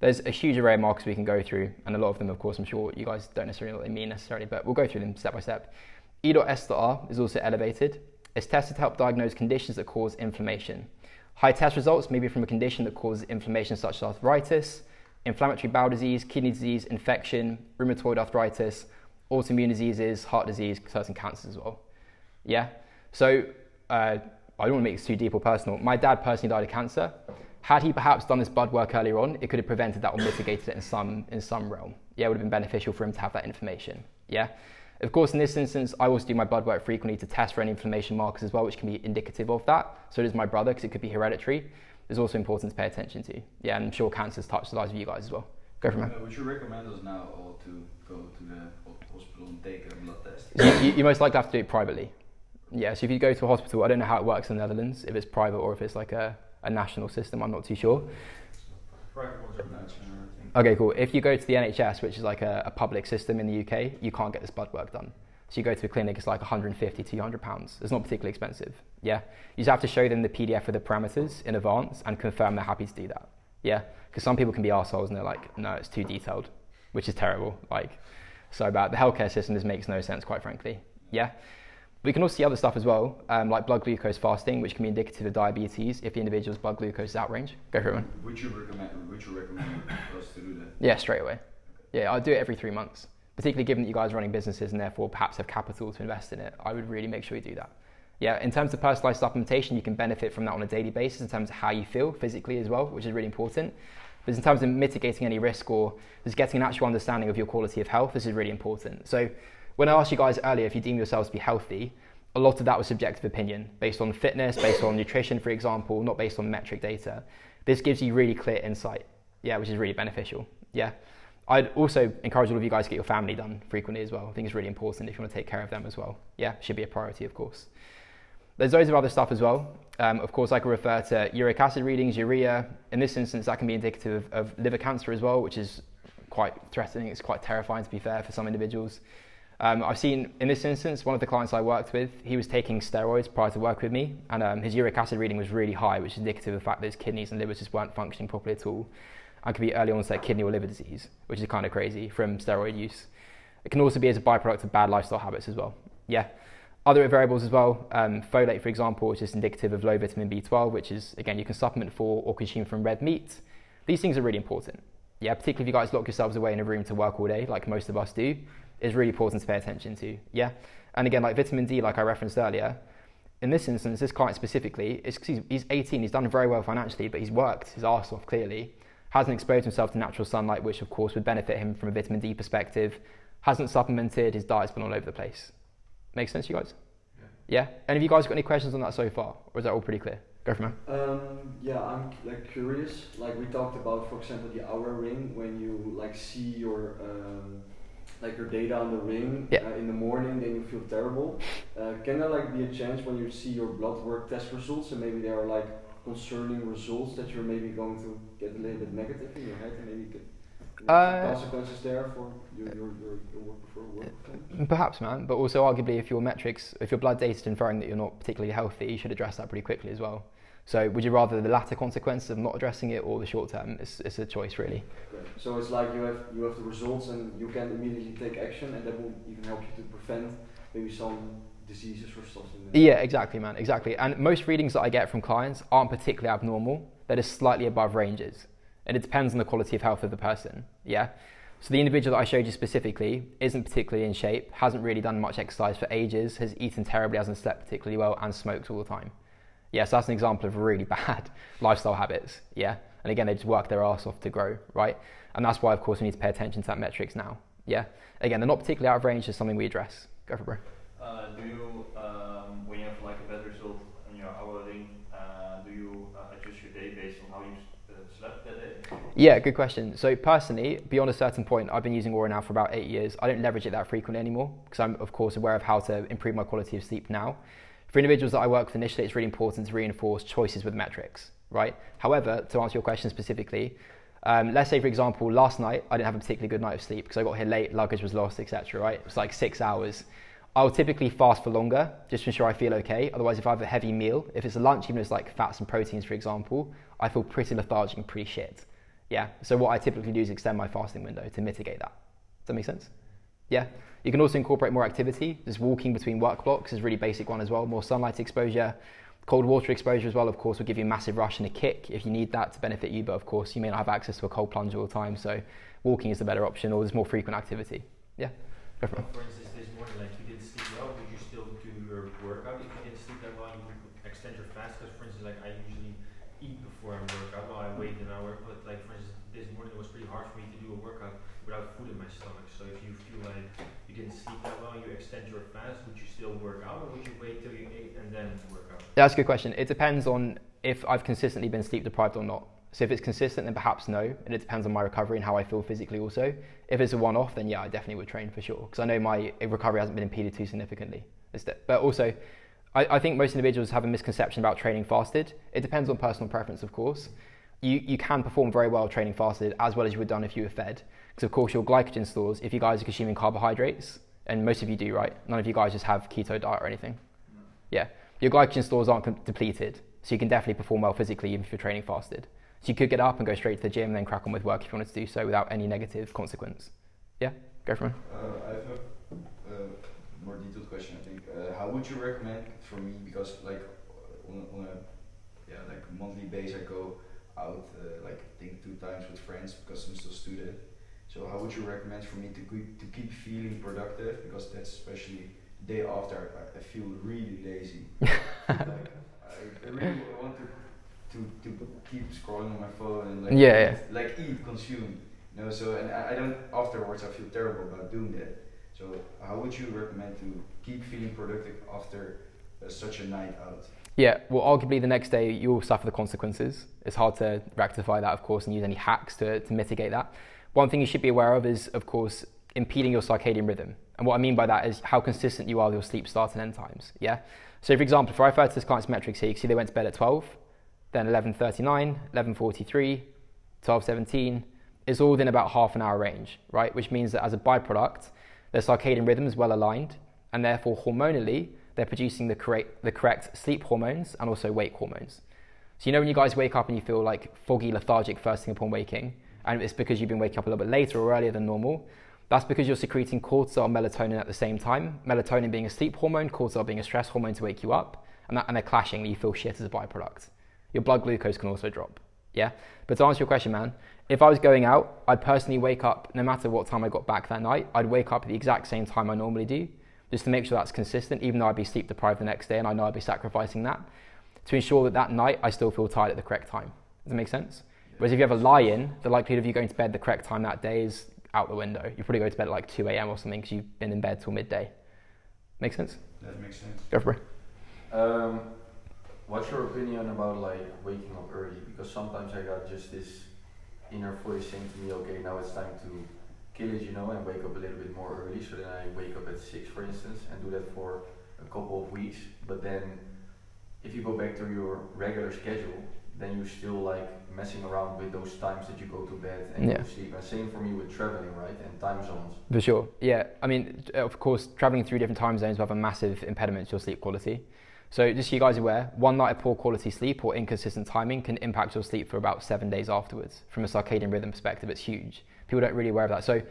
There's a huge array of markers we can go through, and a lot of them of course I'm sure you guys don't necessarily know what they mean necessarily, but we'll go through them step by step. E S R is also elevated. It's tested to help diagnose conditions that cause inflammation. High test results may be from a condition that causes inflammation such as arthritis, inflammatory bowel disease, kidney disease, infection, rheumatoid arthritis, autoimmune diseases, heart disease, certain cancers as well. Yeah, so uh, I don't want to make this too deep or personal. My dad personally died of cancer. Had he perhaps done this blood work earlier on, it could have prevented that or mitigated it in some, in some realm. Yeah, it would have been beneficial for him to have that information. Yeah, of course, in this instance, I also do my blood work frequently to test for any inflammation markers as well, which can be indicative of that. So does my brother, because it could be hereditary. Is also important to pay attention to. Yeah, and I'm sure cancer's touched the lives of you guys as well. Go for it, man. Uh, would you recommend us now all to go to the hospital and take a blood test? So you, you most likely have to do it privately. Yeah, so if you go to a hospital, I don't know how it works in the Netherlands, if it's private or if it's like a, a national system, I'm not too sure. Private or national, I think. Okay, cool. If you go to the N H S, which is like a, a public system in the U K, you can't get this blood work done. So you go to a clinic, it's like one hundred fifty, two hundred pounds. It's not particularly expensive, yeah? You just have to show them the P D F with the parameters in advance and confirm they're happy to do that, yeah? Because some people can be arseholes and they're like, no, it's too detailed, which is terrible, like, sorry about it. The healthcare system just makes no sense, quite frankly, yeah? We can also see other stuff as well, um, like blood glucose fasting, which can be indicative of diabetes if the individual's blood glucose is out of range. Go for it, man. Would you recommend, would you recommend us to do that? Yeah, straight away. Yeah, I do it every three months. Particularly given that you guys are running businesses and therefore perhaps have capital to invest in it, I would really make sure you do that. Yeah, in terms of personalized supplementation, you can benefit from that on a daily basis in terms of how you feel physically as well, which is really important. But in terms of mitigating any risk or just getting an actual understanding of your quality of health, this is really important. So when I asked you guys earlier if you deem yourselves to be healthy, a lot of that was subjective opinion, based on fitness, based on nutrition, for example, not based on metric data. This gives you really clear insight, yeah, which is really beneficial, yeah. I'd also encourage all of you guys to get your family done frequently as well. I think it's really important if you want to take care of them as well. Yeah, should be a priority, of course. There's loads of other stuff as well. Um, of course, I can refer to uric acid readings, urea. In this instance, that can be indicative of, of liver cancer as well, which is quite threatening. It's quite terrifying, to be fair, for some individuals. Um, I've seen, in this instance, one of the clients I worked with, he was taking steroids prior to work with me, and um, his uric acid reading was really high, which is indicative of the fact that his kidneys and livers just weren't functioning properly at all. And could be early onset kidney or liver disease, which is kind of crazy from steroid use. It can also be as a byproduct of bad lifestyle habits as well. Yeah, other variables as well, um, folate for example, which is indicative of low vitamin B twelve, which is again you can supplement for or consume from red meat. These things are really important. Yeah, particularly if you guys lock yourselves away in a room to work all day, like most of us do, it's really important to pay attention to. Yeah, and again like vitamin D, like I referenced earlier. In this instance, this client specifically, is, he's eighteen, he's done very well financially, but he's worked his arse off clearly. Hasn't exposed himself to natural sunlight, which of course would benefit him from a vitamin D perspective, hasn't supplemented, his diet's been all over the place. Make sense, you guys? Yeah? Yeah? And have you guys got any questions on that so far? Or is that all pretty clear? Go for it, man. Um, yeah, I'm like curious, like we talked about, for example, the aura ring, when you like see your, um, like your data on the ring yeah. uh, in the morning, then you feel terrible. Uh, can there like be a chance when you see your blood work test results and maybe they are like, concerning results that you're maybe going to get a little bit negative in your head and maybe you get you know, uh, consequences there for your, your, your, your work for work? Perhaps, man, but also arguably if your metrics, if your blood data is inferring that you're not particularly healthy, you should address that pretty quickly as well. So would you rather the latter consequences of not addressing it or the short term? It's, it's a choice really. Great. So it's like you have, you have the results and you can immediately take action and that will even help you to prevent maybe some diseases or something. Yeah, exactly, man, exactly. And most readings that I get from clients aren't particularly abnormal, they're just slightly above ranges. And it depends on the quality of health of the person, yeah? So the individual that I showed you specifically isn't particularly in shape, hasn't really done much exercise for ages, has eaten terribly, hasn't slept particularly well, and smokes all the time. Yeah, so that's an example of really bad lifestyle habits, yeah? And again, they just work their ass off to grow, right? And that's why, of course, we need to pay attention to that metrics now. Yeah. Again, they're not particularly out of range. It's something we address. Go for it, bro. Uh, do you, um, when you have like a bad result on your hourly, uh, do you uh, adjust your day based on how you uh, slept that day? Yeah, good question. So personally, beyond a certain point, I've been using Oura now for about eight years. I don't leverage it that frequently anymore because I'm, of course, aware of how to improve my quality of sleep now. For individuals that I work with initially, it's really important to reinforce choices with metrics, right? However, to answer your question specifically, um, let's say, for example, last night, I didn't have a particularly good night of sleep because I got here late, luggage was lost, et cetera, right? It was like six hours. I'll typically fast for longer just to ensure I feel okay. Otherwise, if I have a heavy meal, if it's a lunch, even if it's like fats and proteins, for example, I feel pretty lethargic and pretty shit. Yeah, so what I typically do is extend my fasting window to mitigate that. Does that make sense? Yeah. You can also incorporate more activity. Just walking between work blocks is a really basic one as well. More sunlight exposure, cold water exposure as well, of course, will give you a massive rush and a kick if you need that to benefit you. But of course, you may not have access to a cold plunge all the time. So walking is the better option, or there's more frequent activity. Yeah. Go for it. For instance, this morning, like you didn't sleep well, would you still do your workout? If you didn't sleep that well, you could extend your fast. Because for instance, like I usually eat before I work out. Well, I wait an hour, but like for instance, this morning it was pretty hard for me to do a workout without food in my stomach. So if you feel like you didn't sleep that well, you extend your fast, would you still work out, or would you wait till you ate and then work out? That's a good question. It depends on if I've consistently been sleep deprived or not. So if it's consistent, then perhaps no, and it depends on my recovery and how I feel physically also. If it's a one-off, then yeah, I definitely would train for sure, because I know my recovery hasn't been impeded too significantly. But also, I, I think most individuals have a misconception about training fasted. It depends on personal preference, of course. You, you can perform very well training fasted, as well as you would done if you were fed. Because of course your glycogen stores, if you guys are consuming carbohydrates, and most of you do, right? None of you guys just have keto diet or anything. No. Yeah, your glycogen stores aren't depleted. So you can definitely perform well physically even if you're training fasted. So you could get up and go straight to the gym and then crack on with work if you wanted to do so without any negative consequence. Yeah, go for it. Uh, I have a uh, more detailed question, I think. Uh, how would you recommend for me, because like on, on a yeah, like monthly base I go out uh, like I think two times with friends because I'm still a student. So how would you recommend for me to keep, to keep feeling productive, because that's especially the day after I, I feel really lazy. Like, I really want to To, to keep scrolling on my phone and like, yeah, yeah. like eat, consume, you know, so, and I, I don't, afterwards I feel terrible about doing that. So how would you recommend to keep feeling productive after uh, such a night out? Yeah, well, arguably the next day you'll suffer the consequences. It's hard to rectify that, of course, and use any hacks to, to mitigate that. One thing you should be aware of is, of course, impeding your circadian rhythm. And what I mean by that is how consistent you are with your sleep start and end times, yeah? So for example, if I refer to this client's metrics here, you can see they went to bed at twelve, then eleven thirty-nine, eleven forty-three, twelve seventeen, it's all within about half an hour range, right? Which means that as a byproduct, their circadian rhythm is well aligned, and therefore hormonally, they're producing the correct, the correct sleep hormones and also wake hormones. So you know when you guys wake up and you feel like foggy, lethargic first thing upon waking, and it's because you've been waking up a little bit later or earlier than normal, that's because you're secreting cortisol and melatonin at the same time, melatonin being a sleep hormone, cortisol being a stress hormone to wake you up, and, that, and they're clashing and you feel shit as a byproduct. Your blood glucose can also drop, yeah? But to answer your question, man, if I was going out, I'd personally wake up, no matter what time I got back that night, I'd wake up at the exact same time I normally do, just to make sure that's consistent, even though I'd be sleep deprived the next day and I know I'd be sacrificing that, to ensure that that night I still feel tired at the correct time. Does that make sense? Yeah. Whereas if you have a lie-in, the likelihood of you going to bed the correct time that day is out the window. You probably go to bed at like two A M or something because you've been in bed till midday. Make sense? That makes sense. Go for it. Um, What's your opinion about like waking up early? Because sometimes I got just this inner voice saying to me, okay, now it's time to kill it, you know, and wake up a little bit more early. So then I wake up at six, for instance, and do that for a couple of weeks. But then if you go back to your regular schedule, then you're still like messing around with those times that you go to bed and yeah. you sleep. And same for me with traveling, right? And time zones. For sure. Yeah. I mean, of course, traveling through different time zones will have a massive impediment to your sleep quality. So just so you guys are aware, one night of poor quality sleep or inconsistent timing can impact your sleep for about seven days afterwards. From a circadian rhythm perspective, it's huge. People don't really aware of that. So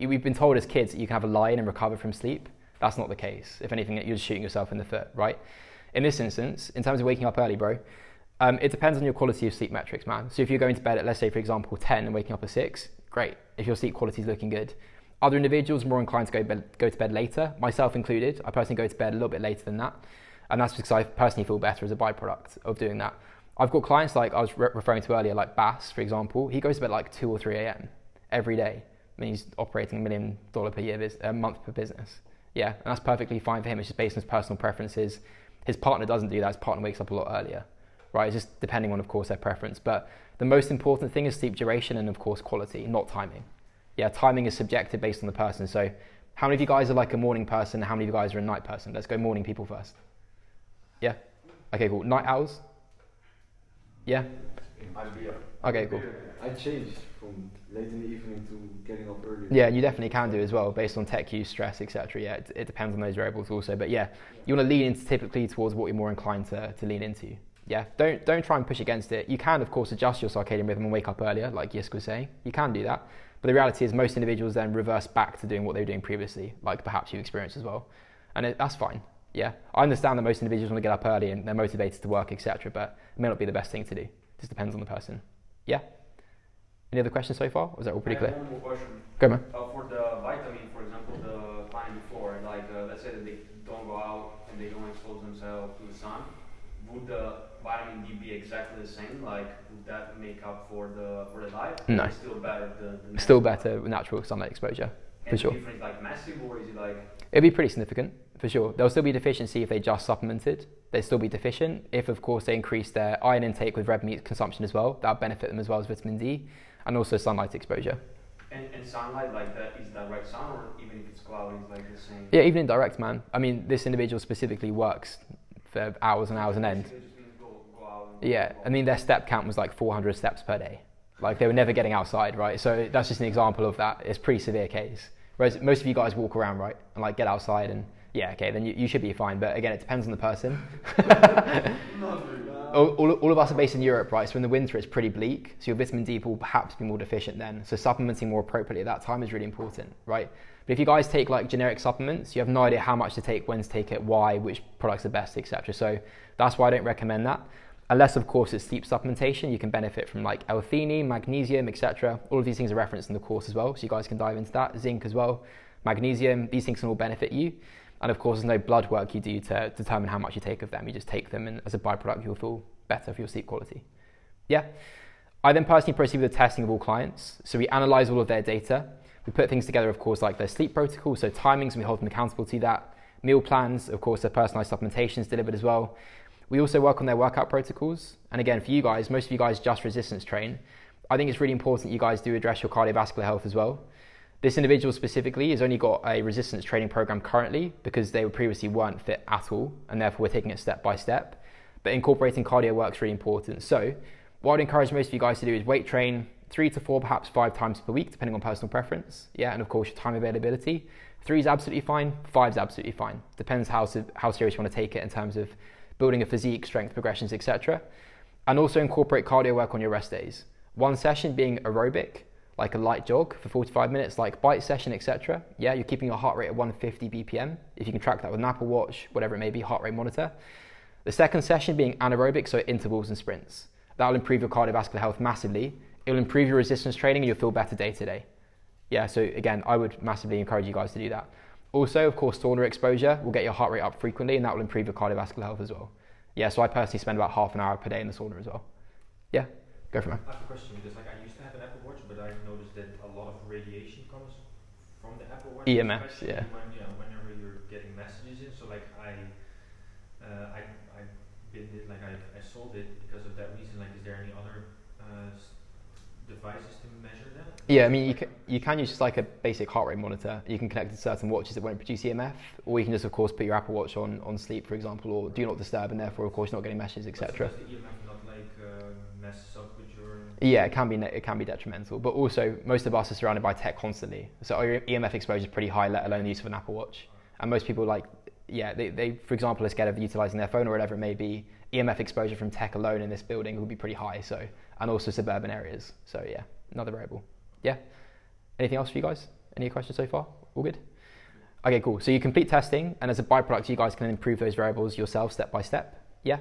we've been told as kids that you can have a lie-in and recover from sleep. That's not the case. If anything, you're just shooting yourself in the foot, right? In this instance, in terms of waking up early, bro, um, it depends on your quality of sleep metrics, man. So if you're going to bed at, let's say, for example, ten and waking up at six, great, if your sleep quality is looking good. Other individuals are more inclined to go, bed, go to bed later, myself included. I personally go to bed a little bit later than that. And that's because I personally feel better as a byproduct of doing that. I've got clients like I was re referring to earlier, like Bass, for example. He goes to bed like two or three A M every day. I mean, he's operating a million dollar per year, a month per business. Yeah, and that's perfectly fine for him. It's just based on his personal preferences. His partner doesn't do that. His partner wakes up a lot earlier, right? It's just depending on, of course, their preference. But the most important thing is sleep duration and, of course, quality, not timing. Yeah, timing is subjective based on the person. So how many of you guys are like a morning person? How many of you guys are a night person? Let's go morning people first. Yeah? Okay, cool. Night owls? Yeah? Okay, cool. I changed from late in the evening to getting up early. Yeah, you definitely can do as well, based on tech use, stress, et cetera. Yeah, it, it depends on those variables also. But yeah, you want to lean into typically towards what you're more inclined to, to lean into. Yeah, don't, don't try and push against it. You can, of course, adjust your circadian rhythm and wake up earlier, like Yisk was saying. You can do that. But the reality is most individuals then reverse back to doing what they were doing previously, like perhaps you've experienced as well. And it, that's fine, yeah. I understand that most individuals want to get up early and they're motivated to work, et cetera, but it may not be the best thing to do. It just depends on the person, yeah? Any other questions so far? Or is that all pretty clear? I have one more question. Go, man. Uh, for the vitamin, for example, the time before, like uh, let's say that they don't go out and they don't expose themselves to the sun, would the vitamin D be exactly the same? Like, would that make up for the for the diet? No. It's still better. The, the still better with natural sunlight exposure, for sure. Is the difference like massive, or is it like? It'd be pretty significant, for sure. There'll still be deficiency if they just supplemented. They'd still be deficient if, of course, they increase their iron intake with red meat consumption as well. That'll benefit them as well as vitamin D, and also sunlight exposure. And, and sunlight, like that, is direct sun, or even if it's cloudy, it's like the same? Yeah, even in direct, man. I mean, this individual specifically works for hours and hours and end. Yeah, I mean, their step count was like four hundred steps per day. Like, they were never getting outside, right? So that's just an example of that. It's a pretty severe case. Whereas most of you guys walk around, right? And like get outside and yeah, okay, then you, you should be fine. But again, it depends on the person. all, all, all of us are based in Europe, right? So in the winter, it's pretty bleak. So your vitamin D will perhaps be more deficient then. So supplementing more appropriately at that time is really important, right? But if you guys take like generic supplements, you have no idea how much to take, when to take it, why, which products are best, et cetera. So that's why I don't recommend that. Unless, of course, it's sleep supplementation, you can benefit from like L-theanine, magnesium, et cetera. All of these things are referenced in the course as well, so you guys can dive into that. Zinc as well, magnesium, these things can all benefit you. And of course, there's no blood work you do to determine how much you take of them. You just take them, and as a byproduct, you'll feel better for your sleep quality. Yeah. I then personally proceed with the testing of all clients. So we analyze all of their data. We put things together, of course, like their sleep protocol, so timings, and we hold them accountable to that. Meal plans, of course, their personalized supplementations delivered as well. We also work on their workout protocols. And again, for you guys, most of you guys just resistance train. I think it's really important you guys do address your cardiovascular health as well. This individual specifically has only got a resistance training program currently because they previously weren't fit at all, and therefore we're taking it step by step. But incorporating cardio work's really important. So what I'd encourage most of you guys to do is weight train three to four, perhaps five times per week, depending on personal preference. Yeah, and of course your time availability. Three is absolutely fine, five is absolutely fine. Depends how, how serious you want to take it in terms of building a physique, strength progressions, et cetera. And also incorporate cardio work on your rest days. One session being aerobic, like a light jog for forty-five minutes, like bike session, et cetera. Yeah, you're keeping your heart rate at one fifty B P M. If you can track that with an Apple Watch, whatever it may be, heart rate monitor. The second session being anaerobic, so intervals and sprints. That'll improve your cardiovascular health massively. It'll improve your resistance training and you'll feel better day to day. Yeah, so again, I would massively encourage you guys to do that. Also, of course, sauna exposure will get your heart rate up frequently, and that will improve your cardiovascular health as well. Yeah, so I personally spend about half an hour per day in the sauna as well. Yeah, go for it. I have a question, because like I used to have an Apple Watch, but I noticed that a lot of radiation comes from the Apple Watch. E M Fs, yeah. When, you know, whenever you're getting messages in, so like I, uh, I, I bid it, like I, I sold it because of that reason. Like, is there any other uh, devices to measure that? Yeah, I mean, you can, you can use just like a basic heart rate monitor. You can connect to certain watches that won't produce E M F, or you can just, of course, put your Apple Watch on, on sleep, for example, or do not disturb, and therefore, of course, not getting messages, et cetera. Does the E M F not like uh, mess up with your? Yeah, it can be it can be detrimental, but also most of us are surrounded by tech constantly, so your E M F exposure is pretty high, let alone the use of an Apple Watch. And most people like, yeah, they, they for example, are scared of utilizing their phone or whatever it may be. E M F exposure from tech alone in this building will be pretty high, so, and also suburban areas. So yeah, another variable. Yeah. Anything else for you guys? Any questions so far? All good? Okay, cool. So you complete testing, and as a byproduct, you guys can improve those variables yourself step by step. Yeah.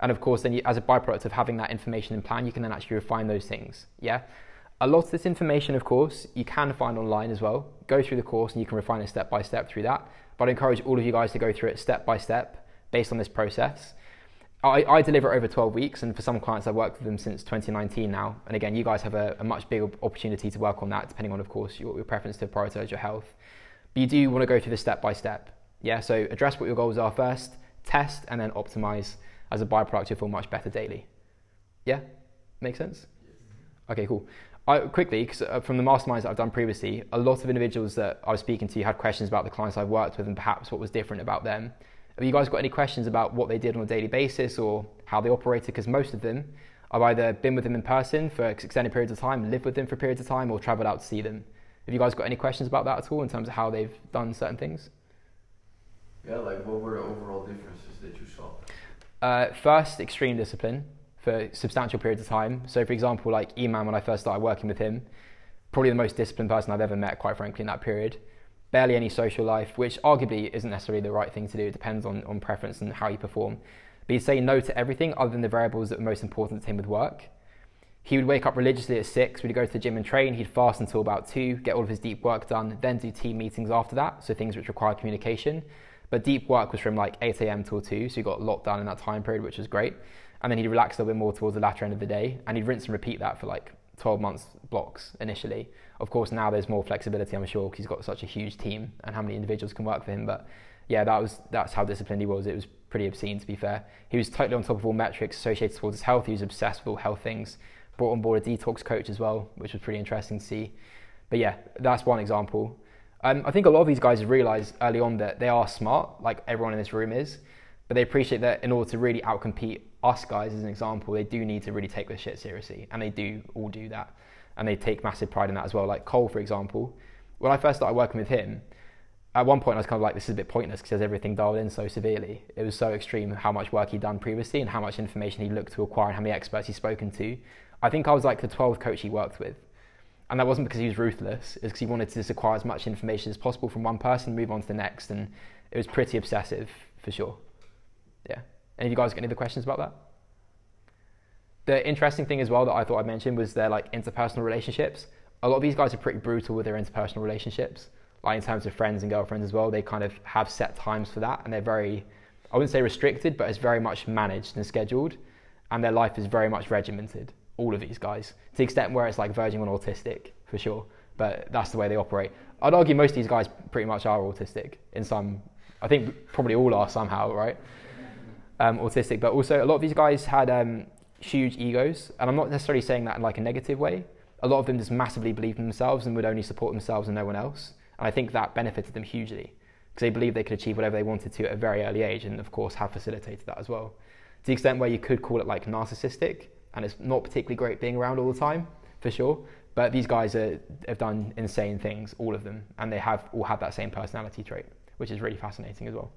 And of course, then you, as a byproduct of having that information in plan, you can then actually refine those things. Yeah. A lot of this information, of course, you can find online as well. Go through the course and you can refine it step by step through that. But I encourage all of you guys to go through it step by step based on this process. I, I deliver over twelve weeks, and for some clients I've worked with them since twenty nineteen now. And again, you guys have a, a much bigger opportunity to work on that, depending on, of course, your, your preference to prioritize your health. But you do want to go through this step by step. Yeah, so address what your goals are first, test, and then optimize. As a byproduct, you'll feel much better daily. Yeah, make sense? Okay, cool. I, quickly, because from the masterminds that I've done previously, a lot of individuals that I was speaking to had questions about the clients I've worked with and perhaps what was different about them. Have you guys got any questions about what they did on a daily basis or how they operated? Because most of them, I've either been with them in person for extended periods of time, lived with them for periods of time, or traveled out to see them. Have you guys got any questions about that at all in terms of how they've done certain things? Yeah, like what were the overall differences that you saw? Uh, first, extreme discipline for substantial periods of time. So for example, like Iman, when I first started working with him, probably the most disciplined person I've ever met, quite frankly, in that period. Barely any social life, which arguably isn't necessarily the right thing to do. It depends on, on preference and how you perform. But he'd say no to everything other than the variables that were most important to him with work. He would wake up religiously at six, would go to the gym and train, he'd fast until about two, get all of his deep work done, then do team meetings after that, so things which require communication. But deep work was from like eight a m till two, so he got a lot done in that time period, which was great. And then he'd relax a little bit more towards the latter end of the day, and he'd rinse and repeat that for like twelve months blocks initially. Of course, now there's more flexibility, I'm sure, because he's got such a huge team and how many individuals can work for him. But yeah, that was that's how disciplined he was. It was pretty obscene, to be fair. He was totally on top of all metrics associated towards his health. He was obsessed with all health things. Brought on board a detox coach as well, which was pretty interesting to see. But yeah, that's one example. Um, I think a lot of these guys realize early on that they are smart, like everyone in this room is, but they appreciate that in order to really outcompete us guys, as an example, they do need to really take this shit seriously, and they do all do that, and they take massive pride in that as well. Like Cole, for example, when I first started working with him, at one point I was kind of like, this is a bit pointless because he has everything dialed in so severely. It was so extreme how much work he'd done previously and how much information he looked to acquire and how many experts he's spoken to. I think I was like the twelfth coach he worked with, and that wasn't because he was ruthless, it's because he wanted to just acquire as much information as possible from one person, move on to the next, and it was pretty obsessive for sure. Yeah. Any of you guys got any other questions about that? The interesting thing as well that I thought I'd mention was their like interpersonal relationships. A lot of these guys are pretty brutal with their interpersonal relationships, like in terms of friends and girlfriends as well. They kind of have set times for that, and they're very, I wouldn't say restricted, but it's very much managed and scheduled, and their life is very much regimented. All of these guys, to the extent where it's like verging on autistic for sure, but that's the way they operate. I'd argue most of these guys pretty much are autistic in some, I think probably all are somehow, right? Um, autistic, but also a lot of these guys had um, huge egos, and I'm not necessarily saying that in like a negative way. A lot of them just massively believed in themselves and would only support themselves and no one else, and I think that benefited them hugely because they believed they could achieve whatever they wanted to at a very early age, and of course have facilitated that as well, to the extent where you could call it like narcissistic, and it's not particularly great being around all the time for sure, but these guys are, have done insane things, all of them, and they have all had that same personality trait, which is really fascinating as well.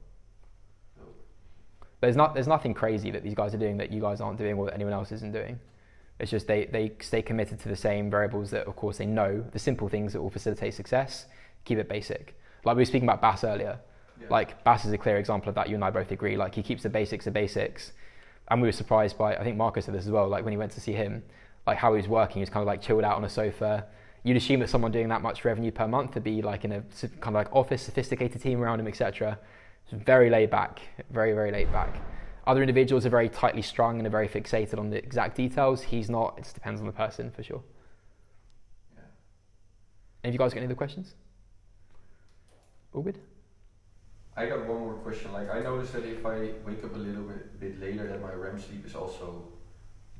There's not, there's nothing crazy that these guys are doing that you guys aren't doing or that anyone else isn't doing. It's just they, they stay committed to the same variables that, of course, they know, the simple things that will facilitate success, keep it basic. Like we were speaking about Bass earlier. Yeah. Like Bass is a clear example of that. You and I both agree. Like he keeps the basics the basics. And we were surprised by, I think Marco said this as well, like when he went to see him, like how he was working, he was kind of like chilled out on a sofa. You'd assume that someone doing that much revenue per month would be like in a kind of like office, sophisticated team around him, et cetera. Very laid back, very, very laid back. Other individuals are very tightly strung and are very fixated on the exact details. He's not, it just depends on the person for sure. Yeah. Have you guys got any other questions? All good? I got one more question. Like I noticed that if I wake up a little bit, bit later, that my R E M sleep is also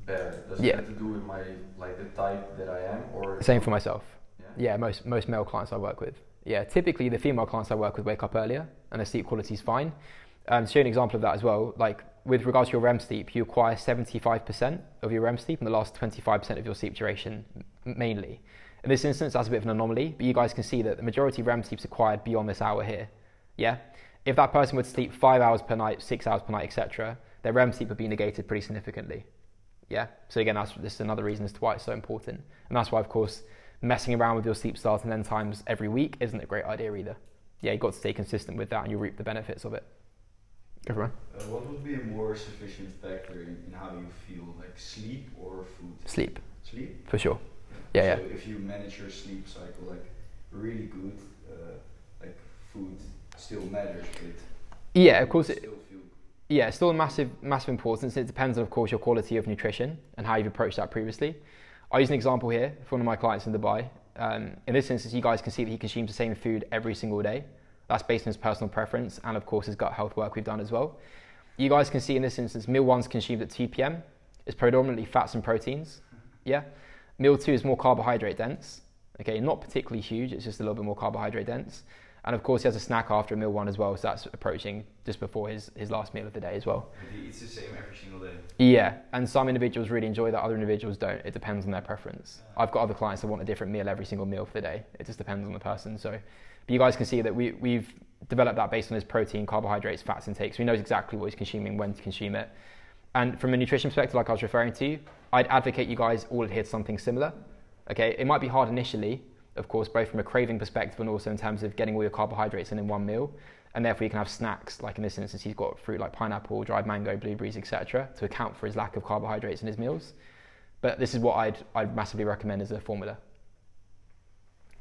better. Does yeah. it have to do with my, like the type that I am? Or same for myself. Yeah, yeah most, most male clients I work with. Yeah, typically the female clients I work with wake up earlier and their sleep quality is fine. Um, to show you an example of that as well, like with regards to your R E M sleep, you acquire seventy-five percent of your R E M sleep in the last twenty-five percent of your sleep duration mainly. In this instance, that's a bit of an anomaly, but you guys can see that the majority of R E M sleep is acquired beyond this hour here. Yeah, if that person would sleep five hours per night, six hours per night, et cetera, their R E M sleep would be negated pretty significantly. Yeah, so again, that's, this is another reason as to why it's so important. And that's why, of course, messing around with your sleep starts and end times every week isn't a great idea either. Yeah, you've got to stay consistent with that and you'll reap the benefits of it. Go for it. Uh, what would be a more sufficient factor in, in how you feel, like sleep or food? Sleep. Sleep? For sure. Yeah, yeah. So yeah. If you manage your sleep cycle like really good, uh, like food still matters, but yeah, of course it, still feel Yeah, it's still a massive, massive importance. It depends on, of course, your quality of nutrition and how you've approached that previously. I'll use an example here for one of my clients in Dubai. Um, in this instance, you guys can see that he consumes the same food every single day. That's based on his personal preference and, of course, his gut health work we've done as well. You guys can see in this instance, meal one's consumed at two p m. It's predominantly fats and proteins, yeah? Meal two is more carbohydrate dense. Okay, not particularly huge, it's just a little bit more carbohydrate dense. And of course, he has a snack after meal one as well, so that's approaching just before his, his last meal of the day as well. He eats the same every single day. Yeah, and some individuals really enjoy that, other individuals don't. It depends on their preference. Yeah. I've got other clients that want a different meal every single meal for the day. It just depends on the person. So, but you guys can see that we, we've developed that based on his protein, carbohydrates, fats intake, so he knows exactly what he's consuming, when to consume it. And from a nutrition perspective, like I was referring to, I'd advocate you guys all adhere to something similar. Okay, it might be hard initially, of course, both from a craving perspective and also in terms of getting all your carbohydrates in in one meal. And therefore you can have snacks, like in this instance, he's got fruit like pineapple, dried mango, blueberries, et cetera, to account for his lack of carbohydrates in his meals. But this is what I'd, I'd massively recommend as a formula.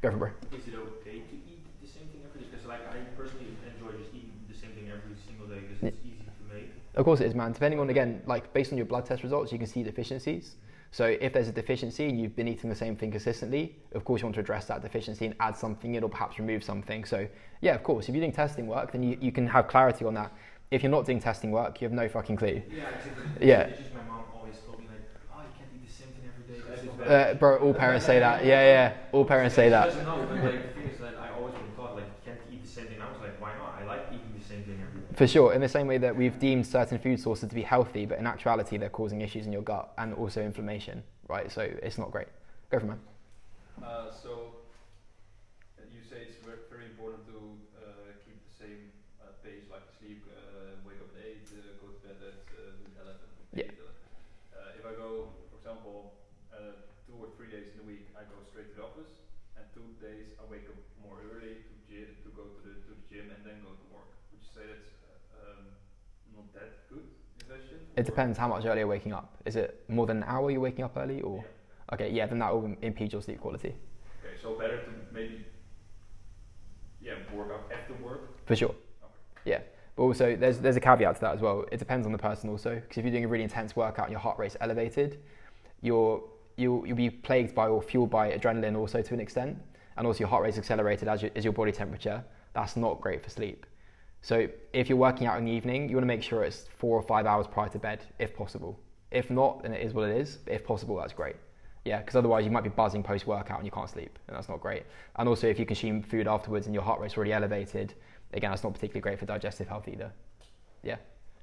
Go for it, bro. Is it okay to eat the same thing every day? Because like, I personally enjoy just eating the same thing every single day because it's easy to make. Of course it is, man. Depending on, again, like based on your blood test results, you can see deficiencies. So if there's a deficiency and you've been eating the same thing consistently, of course you want to address that deficiency and add something in or perhaps remove something. So yeah, of course, if you're doing testing work, then you, you can have clarity on that. If you're not doing testing work, you have no fucking clue. Yeah, exactly. Yeah. It's just my mom always told me like, oh, you can't eat the same thing every day. That's just bad. Uh, bro, all parents say that. Yeah, yeah, all parents say that. She doesn't know, but like, the thing is that I always been taught like, you can't eat the same thing. I was like, why not? I like eating the same thing every day. For sure, in the same way that we've deemed certain food sources to be healthy, but in actuality they're causing issues in your gut and also inflammation, right? So it's not great. Go for it, man. Uh, so you say it's very important to uh, keep the same uh, pace, like sleep, uh, wake up at eight, uh, go to bed at uh, eleven. Yeah. Uh, if I go, for example, uh, two or three days in a week, I go straight to the office, and two days I wake up more early to, to go to the, to the gym and then go to work. Would you say that's not that good investment? It depends how much earlier you're waking up. Is it more than an hour you're waking up early, or? Yeah. Okay, yeah, then that will impede your sleep quality. Okay, so better to maybe, yeah, work up after work? For sure, okay. Yeah. But also, there's, there's a caveat to that as well. It depends on the person also, because if you're doing a really intense workout and your heart rate's elevated, you're, you'll, you'll be plagued by or fueled by adrenaline also to an extent, and also your heart rate's accelerated as, you, as your body temperature. That's not great for sleep. So if you're working out in the evening, you want to make sure it's four or five hours prior to bed, if possible. If not, then it is what it is. But if possible, that's great. Yeah, because otherwise you might be buzzing post-workout and you can't sleep, and that's not great. And also if you consume food afterwards and your heart rate's already elevated, again, that's not particularly great for digestive health either. Yeah,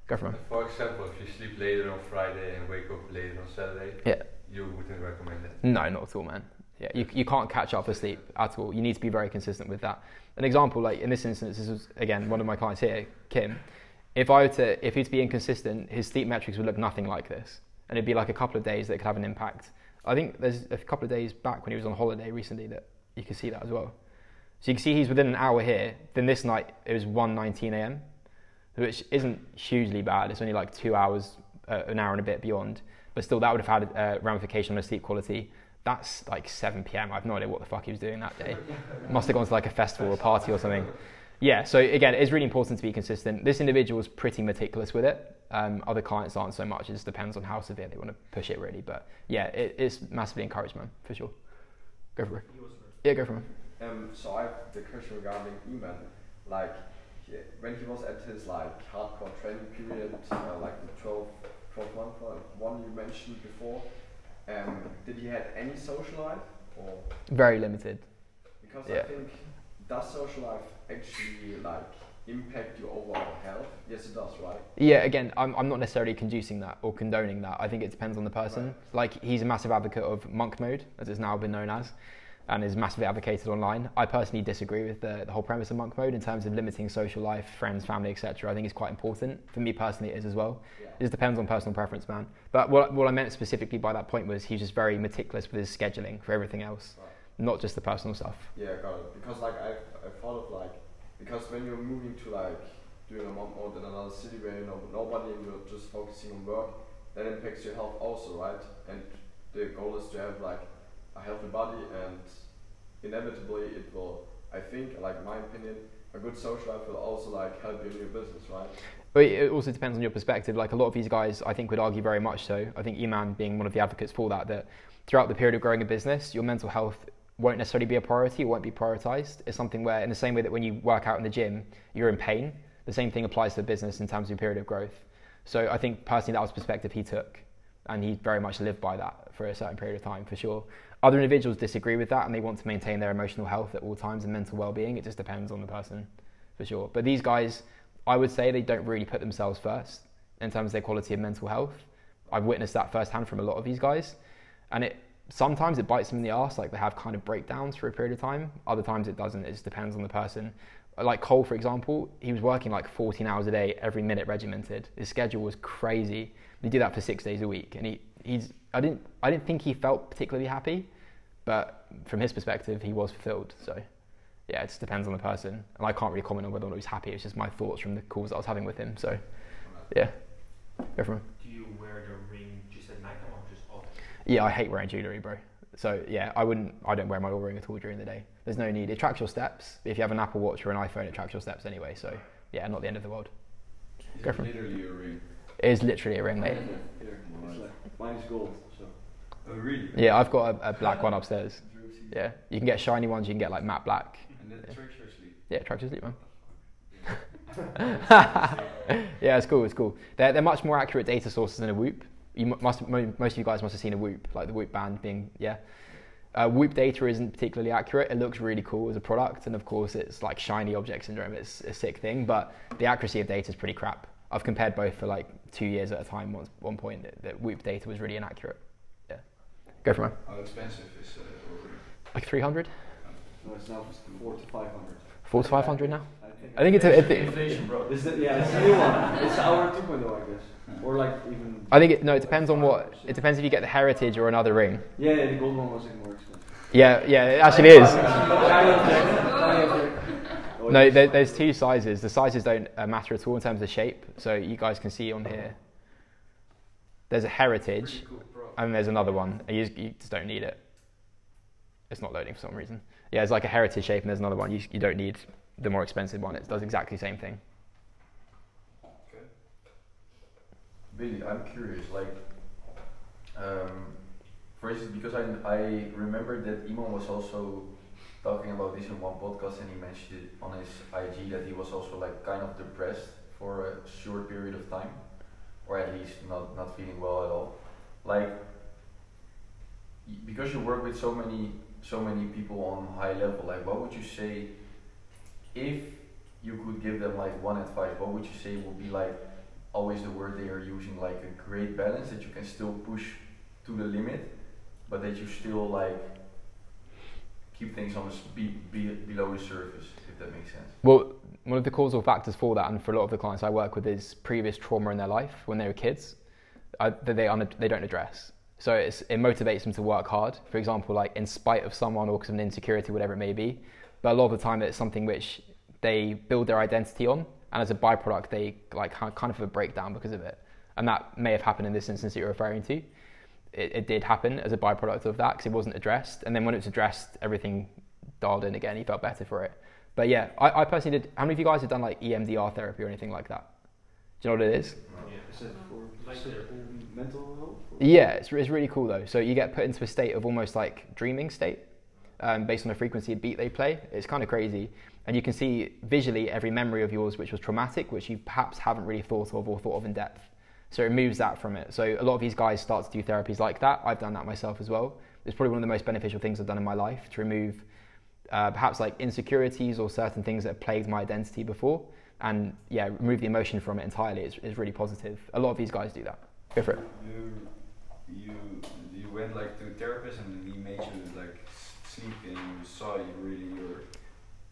go for it. For example, if you sleep later on Friday and wake up later on Saturday, yeah, you wouldn't recommend that? No, not at all, man. Yeah, you, you can't catch up for sleep at all. You need to be very consistent with that. An example, like in this instance, this is again one of my clients here, Kim. If I were to, if he'd be inconsistent, his sleep metrics would look nothing like this, and it'd be like a couple of days that could have an impact. I think there's a couple of days back when he was on holiday recently that you can see that as well. So you can see he's within an hour here. Then this night it was one nineteen a m, which isn't hugely bad. It's only like two hours, uh, an hour and a bit beyond, but still that would have had a uh, ramification on his sleep quality. That's like seven p m I have no idea what the fuck he was doing that day. Must have gone to like a festival or a party or something. Yeah, so again, it's really important to be consistent. This individual is pretty meticulous with it. Um, other clients aren't so much. It just depends on how severe they want to push it, really. But yeah, it, it's massively encouraged, man, for sure. Go for it. Yeah, go for it. Um, so I have the question regarding Iman. Like, when he was at his like hardcore training period, uh, like the twelve month one you mentioned before, Um, did he have any social life? Or? Very limited. Because yeah. I think, does social life actually like impact your overall health? Yes, it does, right? Yeah, again, I'm, I'm not necessarily conducing that or condoning that. I think it depends on the person. Right. Like, he's a massive advocate of monk mode, as it's now been known as, and is massively advocated online. I personally disagree with the, the whole premise of monk mode in terms of limiting social life, friends, family, et cetera. I think it's quite important. For me personally, it is as well. Yeah. It just depends on personal preference, man. But what, what I meant specifically by that point was he's just very meticulous with his scheduling for everything else, right, not just the personal stuff. Yeah, got it. Because like I, I thought of like, because when you're moving to like doing a monk mode in another city where you know nobody and you're just focusing on work, that impacts your health also, right? And the goal is to have like a healthy body, and inevitably it will, I think, like my opinion, a good social life will also like help you in your business, right? But it also depends on your perspective. Like a lot of these guys, I think, would argue very much so. I think Iman being one of the advocates for that, that throughout the period of growing a business, your mental health won't necessarily be a priority, it won't be prioritized. It's something where, in the same way that when you work out in the gym, you're in pain, the same thing applies to business in terms of your period of growth. So I think personally that was perspective he took, and he very much lived by that for a certain period of time, for sure. Other individuals disagree with that and they want to maintain their emotional health at all times and mental well-being. It just depends on the person, for sure. But these guys, I would say they don't really put themselves first in terms of their quality of mental health. I've witnessed that firsthand from a lot of these guys, and it sometimes it bites them in the ass, like they have kind of breakdowns for a period of time. Other times it doesn't, it just depends on the person. Like Cole, for example, he was working like fourteen hours a day, every minute regimented. His schedule was crazy. He did that for six days a week, and he, he's, I didn't, I didn't think he felt particularly happy, but from his perspective, he was fulfilled. So yeah, it just depends on the person. And I can't really comment on whether or not he's happy. It's just my thoughts from the calls that I was having with him. So yeah, go for him. Do you wear the ring just at night time or just off? Yeah, I hate wearing jewellery, bro. So yeah, I wouldn't, I don't wear my Oura ring at all during the day. There's no need. It tracks your steps. If you have an Apple Watch or an iPhone, it tracks your steps anyway. So yeah, not the end of the world. Is go for it literally him. A ring? It is literally a ring, mate. Here, like, mine is gold, so. Oh, really? Yeah, I've got a, a black one upstairs. Yeah, you can get shiny ones, you can get like matte black. And that yeah. tracks your sleep? Yeah, it tracks your sleep, man. Yeah, it's cool, it's cool. They're, they're much more accurate data sources than a Whoop. You must, most of you guys must have seen a Whoop, like the Whoop band being, yeah. Uh, Whoop data isn't particularly accurate. It looks really cool as a product, and of course it's like shiny object syndrome, it's a sick thing, but the accuracy of data is pretty crap. I've compared both for like two years at a time. Once, one point that, that Whoop data was really inaccurate. Yeah, go for mine. How expensive is it? Uh, like three hundred. No, it's now four to five hundred. Four to five hundred now. I think, I think it's a, it, inflation, bro. Is it, yeah, it's a new one. It's our two point oh, I guess, yeah. Or like even. I think it, no, it depends on what. It depends if you get the heritage or another ring. Yeah, yeah, the gold one was even more expensive. Yeah, yeah, it actually is. No, there, there's two sizes. The sizes don't uh, matter at all in terms of shape. So you guys can see on here, there's a heritage, cool, and there's another one. You just, you just don't need it. It's not loading for some reason. Yeah, it's like a heritage shape and there's another one. You, you don't need the more expensive one. It does exactly the same thing. Okay. Billy, I'm curious. Like, um, for instance, because I, I remember that Iman was also talking about this in one podcast, and he mentioned it on his I G that he was also like kind of depressed for a short period of time, or at least not, not feeling well at all. Like, because you work with so many so many people on high level, like what would you say, if you could give them like one advice, what would you say would be like always the word they are using, like a great balance that you can still push to the limit, but that you still like keep things almost be, be below the surface, if that makes sense? Well, one of the causal factors for that, and for a lot of the clients I work with, is previous trauma in their life when they were kids uh, that they, they don't address. So it's, it motivates them to work hard, for example, like in spite of someone or because of an insecurity, whatever it may be. But a lot of the time it's something which they build their identity on, and as a byproduct, they like kind of have a breakdown because of it. And that may have happened in this instance that you're referring to. It, it did happen as a byproduct of that because it wasn't addressed, and then when it was addressed, everything dialed in again. He felt better for it. But yeah, I, I personally did. How many of you guys have done like E M D R therapy or anything like that? Do you know what it is? Yeah, it's for like mental health. Yeah, it's, it's really cool though. So you get put into a state of almost like dreaming state, um, based on the frequency of beat they play. It's kind of crazy, and you can see visually every memory of yours which was traumatic, which you perhaps haven't really thought of or thought of in depth. So it removes that from it. So a lot of these guys start to do therapies like that. I've done that myself as well. It's probably one of the most beneficial things I've done in my life, to remove uh, perhaps like insecurities or certain things that have plagued my identity before. And yeah, remove the emotion from it entirely. It's, it's really positive. A lot of these guys do that. Go for it. You, you, you went like to a therapist and he made you like sleep and you saw you really your...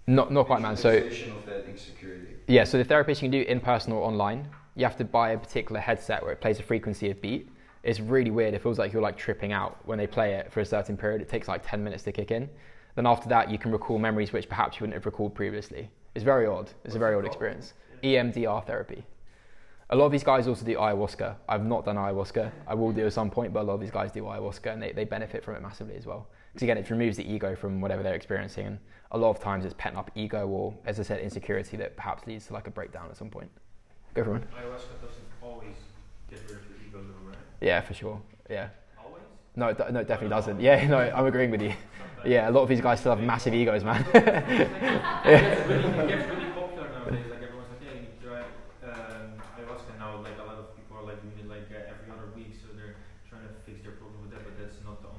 Not, not quite, man. So, of that insecurity. Yeah, so the therapist you can do in person or online. You have to buy a particular headset where it plays a frequency of beat. It's really weird. It feels like you're like tripping out when they play it for a certain period. It takes like ten minutes to kick in. Then after that, you can recall memories which perhaps you wouldn't have recalled previously. It's very odd. It's What's a very odd experience. Yeah. E M D R therapy. A lot of these guys also do ayahuasca. I've not done ayahuasca. I will do at some point, but a lot of these guys do ayahuasca, and they, they benefit from it massively as well. Because again, it removes the ego from whatever they're experiencing. And a lot of times it's pent up ego or, as I said, insecurity that perhaps leads to like a breakdown at some point. Go for it. Ayahuasca doesn't always get rid of the ego, though, right? Yeah, for sure. Yeah. Always? No, it, no, it definitely doesn't. Yeah, no, I'm agreeing with you. Yeah, a lot of these guys still have massive egos, man. Yeah.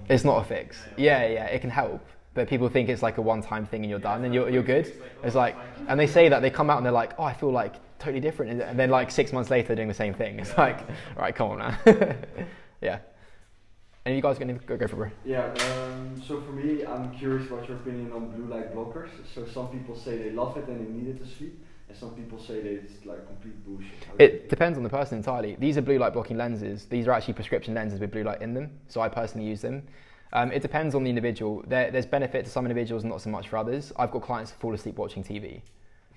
It's not a fix. Yeah, yeah, it can help. But people think it's like a one-time thing and you're done and you're, you're good. It's like, and they say that, they come out and they're like, oh, I feel like totally different. And then like six months later, they're doing the same thing. It's like, all right, come on, man. Yeah. And you guys going to go for it? Yeah, um, so for me, I'm curious about your opinion on blue light blockers. So some people say they love it and they need it to sleep. And some people say that it's like complete bullshit. It depends on the person entirely. These are blue light blocking lenses. These are actually prescription lenses with blue light in them. So I personally use them. Um, it depends on the individual. There, there's benefit to some individuals and not so much for others. I've got clients who fall asleep watching T V.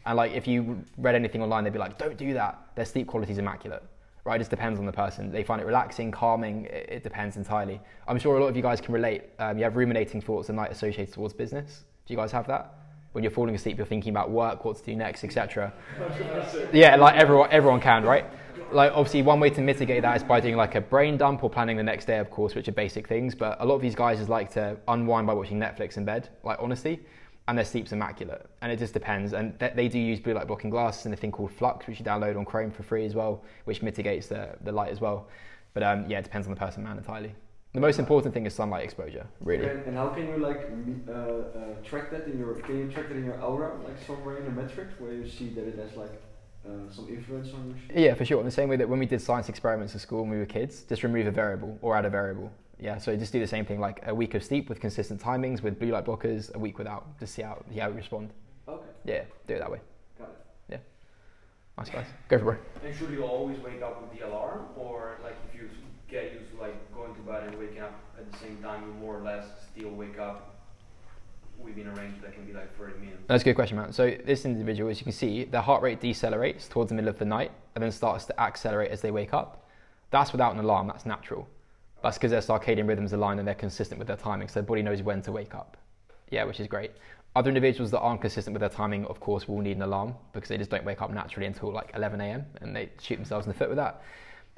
And like if you read anything online, they'd be like, don't do that. Their sleep quality is immaculate. Right? It just depends on the person. They find it relaxing, calming. It, it depends entirely. I'm sure a lot of you guys can relate. Um, you have ruminating thoughts at night associated towards business. Do you guys have that? When you're falling asleep, you're thinking about work, what to do next, et cetera. Yeah, like everyone, everyone can, right? Like obviously one way to mitigate that is by doing like a brain dump or planning the next day, of course, which are basic things. But a lot of these guys just like to unwind by watching Netflix in bed, like honestly, and their sleep's immaculate. And it just depends. And th they do use blue light blocking glasses and a thing called Flux, which you download on Chrome for free as well, which mitigates the, the light as well. But um, yeah, it depends on the person, man, entirely. The most important thing is sunlight exposure, really. And how can you like uh, uh, track that in your? Can you track that in your aura, like somewhere in the metrics where you see that it has like uh, some influence on your shit? Yeah, for sure. In the same way that when we did science experiments at school when we were kids, just remove a variable or add a variable. Yeah, so just do the same thing, like a week of sleep with consistent timings with blue light blockers, a week without, just see how see how we respond. Okay. Yeah, do it that way. Got it. Yeah. Nice guys, go for it. And should you always wake up with the alarm, or like if you get used to like going to bed and waking up at the same time, you more or less still wake up within a range that can be like thirty minutes? That's a good question, man. So this individual, as you can see, their heart rate decelerates towards the middle of the night and then starts to accelerate as they wake up. That's without an alarm, that's natural. That's because their circadian rhythms align and they're consistent with their timing, so their body knows when to wake up. Yeah, which is great. Other individuals that aren't consistent with their timing, of course, will need an alarm because they just don't wake up naturally until like eleven A M and they shoot themselves in the foot with that.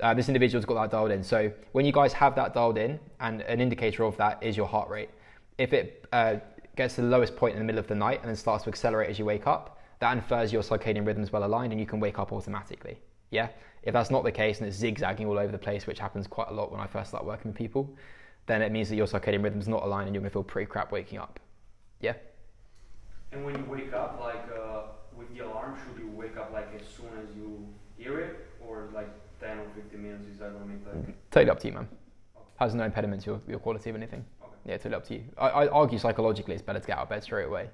Uh, this individual's got that dialed in. So when you guys have that dialed in, and an indicator of that is your heart rate. If it uh, gets to the lowest point in the middle of the night and then starts to accelerate as you wake up, that infers your circadian rhythm's well aligned and you can wake up automatically. Yeah. If that's not the case and it's zigzagging all over the place, which happens quite a lot when I first start working with people, then it means that your circadian rhythm's not aligned and you're gonna feel pretty crap waking up. Yeah. And when you wake up, like uh, with the alarm, should you wake up like as soon as you hear it, or like ten or fifteen minutes, is that going to make like... Totally up to you, man. Okay. Has no impediment to your, your quality of anything. Okay. Yeah, totally up to you. I, I argue psychologically it's better to get out of bed straight away,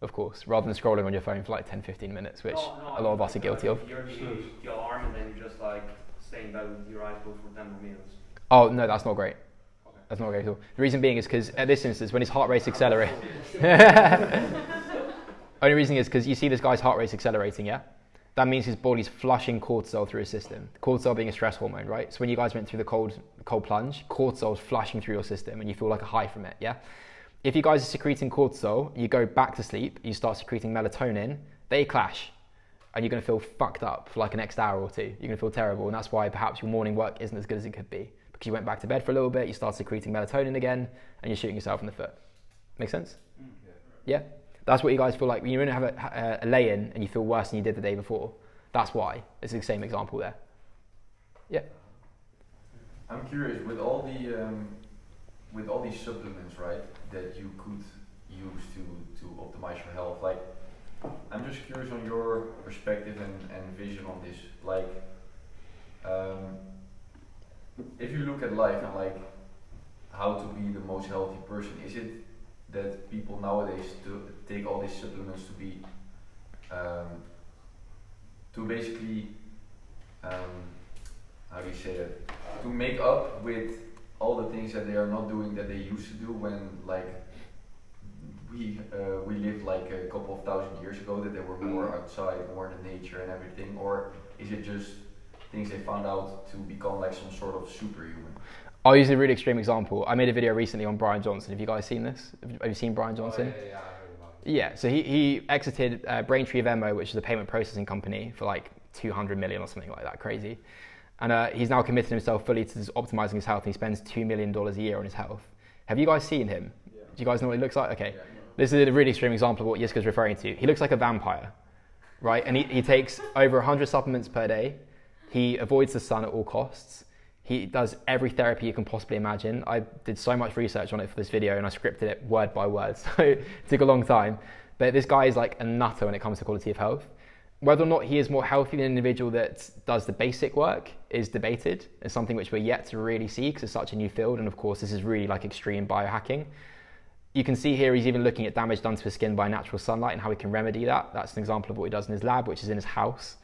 of course, rather than scrolling on your phone for like ten, fifteen minutes, which no, no, a lot I mean, of us are guilty like, of. You're the, the alarm and then you just like stay in bed with your eyes closed for ten minutes. Oh, no, that's not great. Okay. That's not great at all. The reason being is because at this instance, when his heart rate accelerates... Only reason is because you see this guy's heart rate accelerating, yeah? That means his body's flushing cortisol through his system. Cortisol being a stress hormone, right? So when you guys went through the cold, cold plunge, cortisol's flushing through your system and you feel like a high from it, yeah? If you guys are secreting cortisol, you go back to sleep, you start secreting melatonin, they clash. And you're gonna feel fucked up for like an next hour or two. You're gonna feel terrible, and that's why perhaps your morning work isn't as good as it could be. Because you went back to bed for a little bit, you start secreting melatonin again, and you're shooting yourself in the foot. Make sense? Yeah? That's what you guys feel like when you don't have a, a, a lay-in and you feel worse than you did the day before. That's why. It's the same example there. Yeah. I'm curious, with all the um, with all these supplements, right, that you could use to to optimize your health. Like, I'm just curious on your perspective and, and vision on this. Like, um, if you look at life and like how to be the most healthy person, is it that people nowadays to take all these supplements to be, um, to basically, um, how do you say it, to make up with all the things that they are not doing that they used to do when, like, we uh, we lived like a couple of thousand years ago, that they were more outside, more in nature and everything? Or is it just things they found out to become like some sort of superhuman? I'll use a really extreme example. I made a video recently on Brian Johnson. Have you guys seen this? Have you seen Brian Johnson? Oh, yeah, yeah, I heard about it. Yeah, so he, he exited uh, Braintree of M O, which is a payment processing company, for like two hundred million or something like that, crazy. And uh, he's now committed himself fully to just optimizing his health, and he spends two million dollars a year on his health. Have you guys seen him? Yeah. Do you guys know what he looks like? Okay, yeah, this is a really extreme example of what Yiska's referring to. He looks like a vampire, right? And he, he takes over one hundred supplements per day. He avoids the sun at all costs. He does every therapy you can possibly imagine. I did so much research on it for this video and I scripted it word by word, so it took a long time. But this guy is like a nutter when it comes to quality of health. Whether or not he is more healthy than an individual that does the basic work is debated. It's something which we're yet to really see because it's such a new field. And of course, this is really like extreme biohacking. You can see here he's even looking at damage done to his skin by natural sunlight and how he can remedy that. That's an example of what he does in his lab, which is in his house.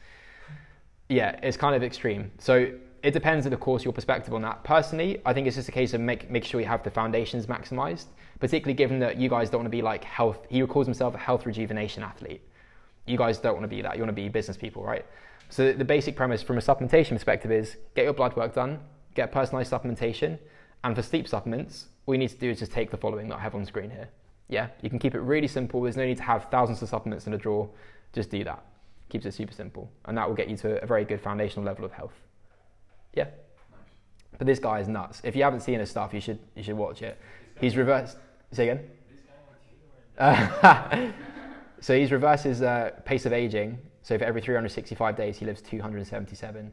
Yeah, it's kind of extreme. So it depends, of course, your perspective on that. Personally, I think it's just a case of make, make sure you have the foundations maximized, particularly given that you guys don't want to be like health. He calls himself a health rejuvenation athlete. You guys don't want to be that. You want to be business people, right? So the basic premise from a supplementation perspective is get your blood work done, get personalized supplementation. And for sleep supplements, all you need to do is just take the following that I have on screen here. Yeah, you can keep it really simple. There's no need to have thousands of supplements in a drawer. Just do that. Keeps it super simple. And that will get you to a very good foundational level of health. Yeah. Nice. But this guy is nuts. If you haven't seen his stuff, you should, you should watch it. He's reversed. Say again? This guy went to you. So he's reversed his uh, pace of aging. So for every three hundred sixty-five days, he lives two hundred seventy-seven.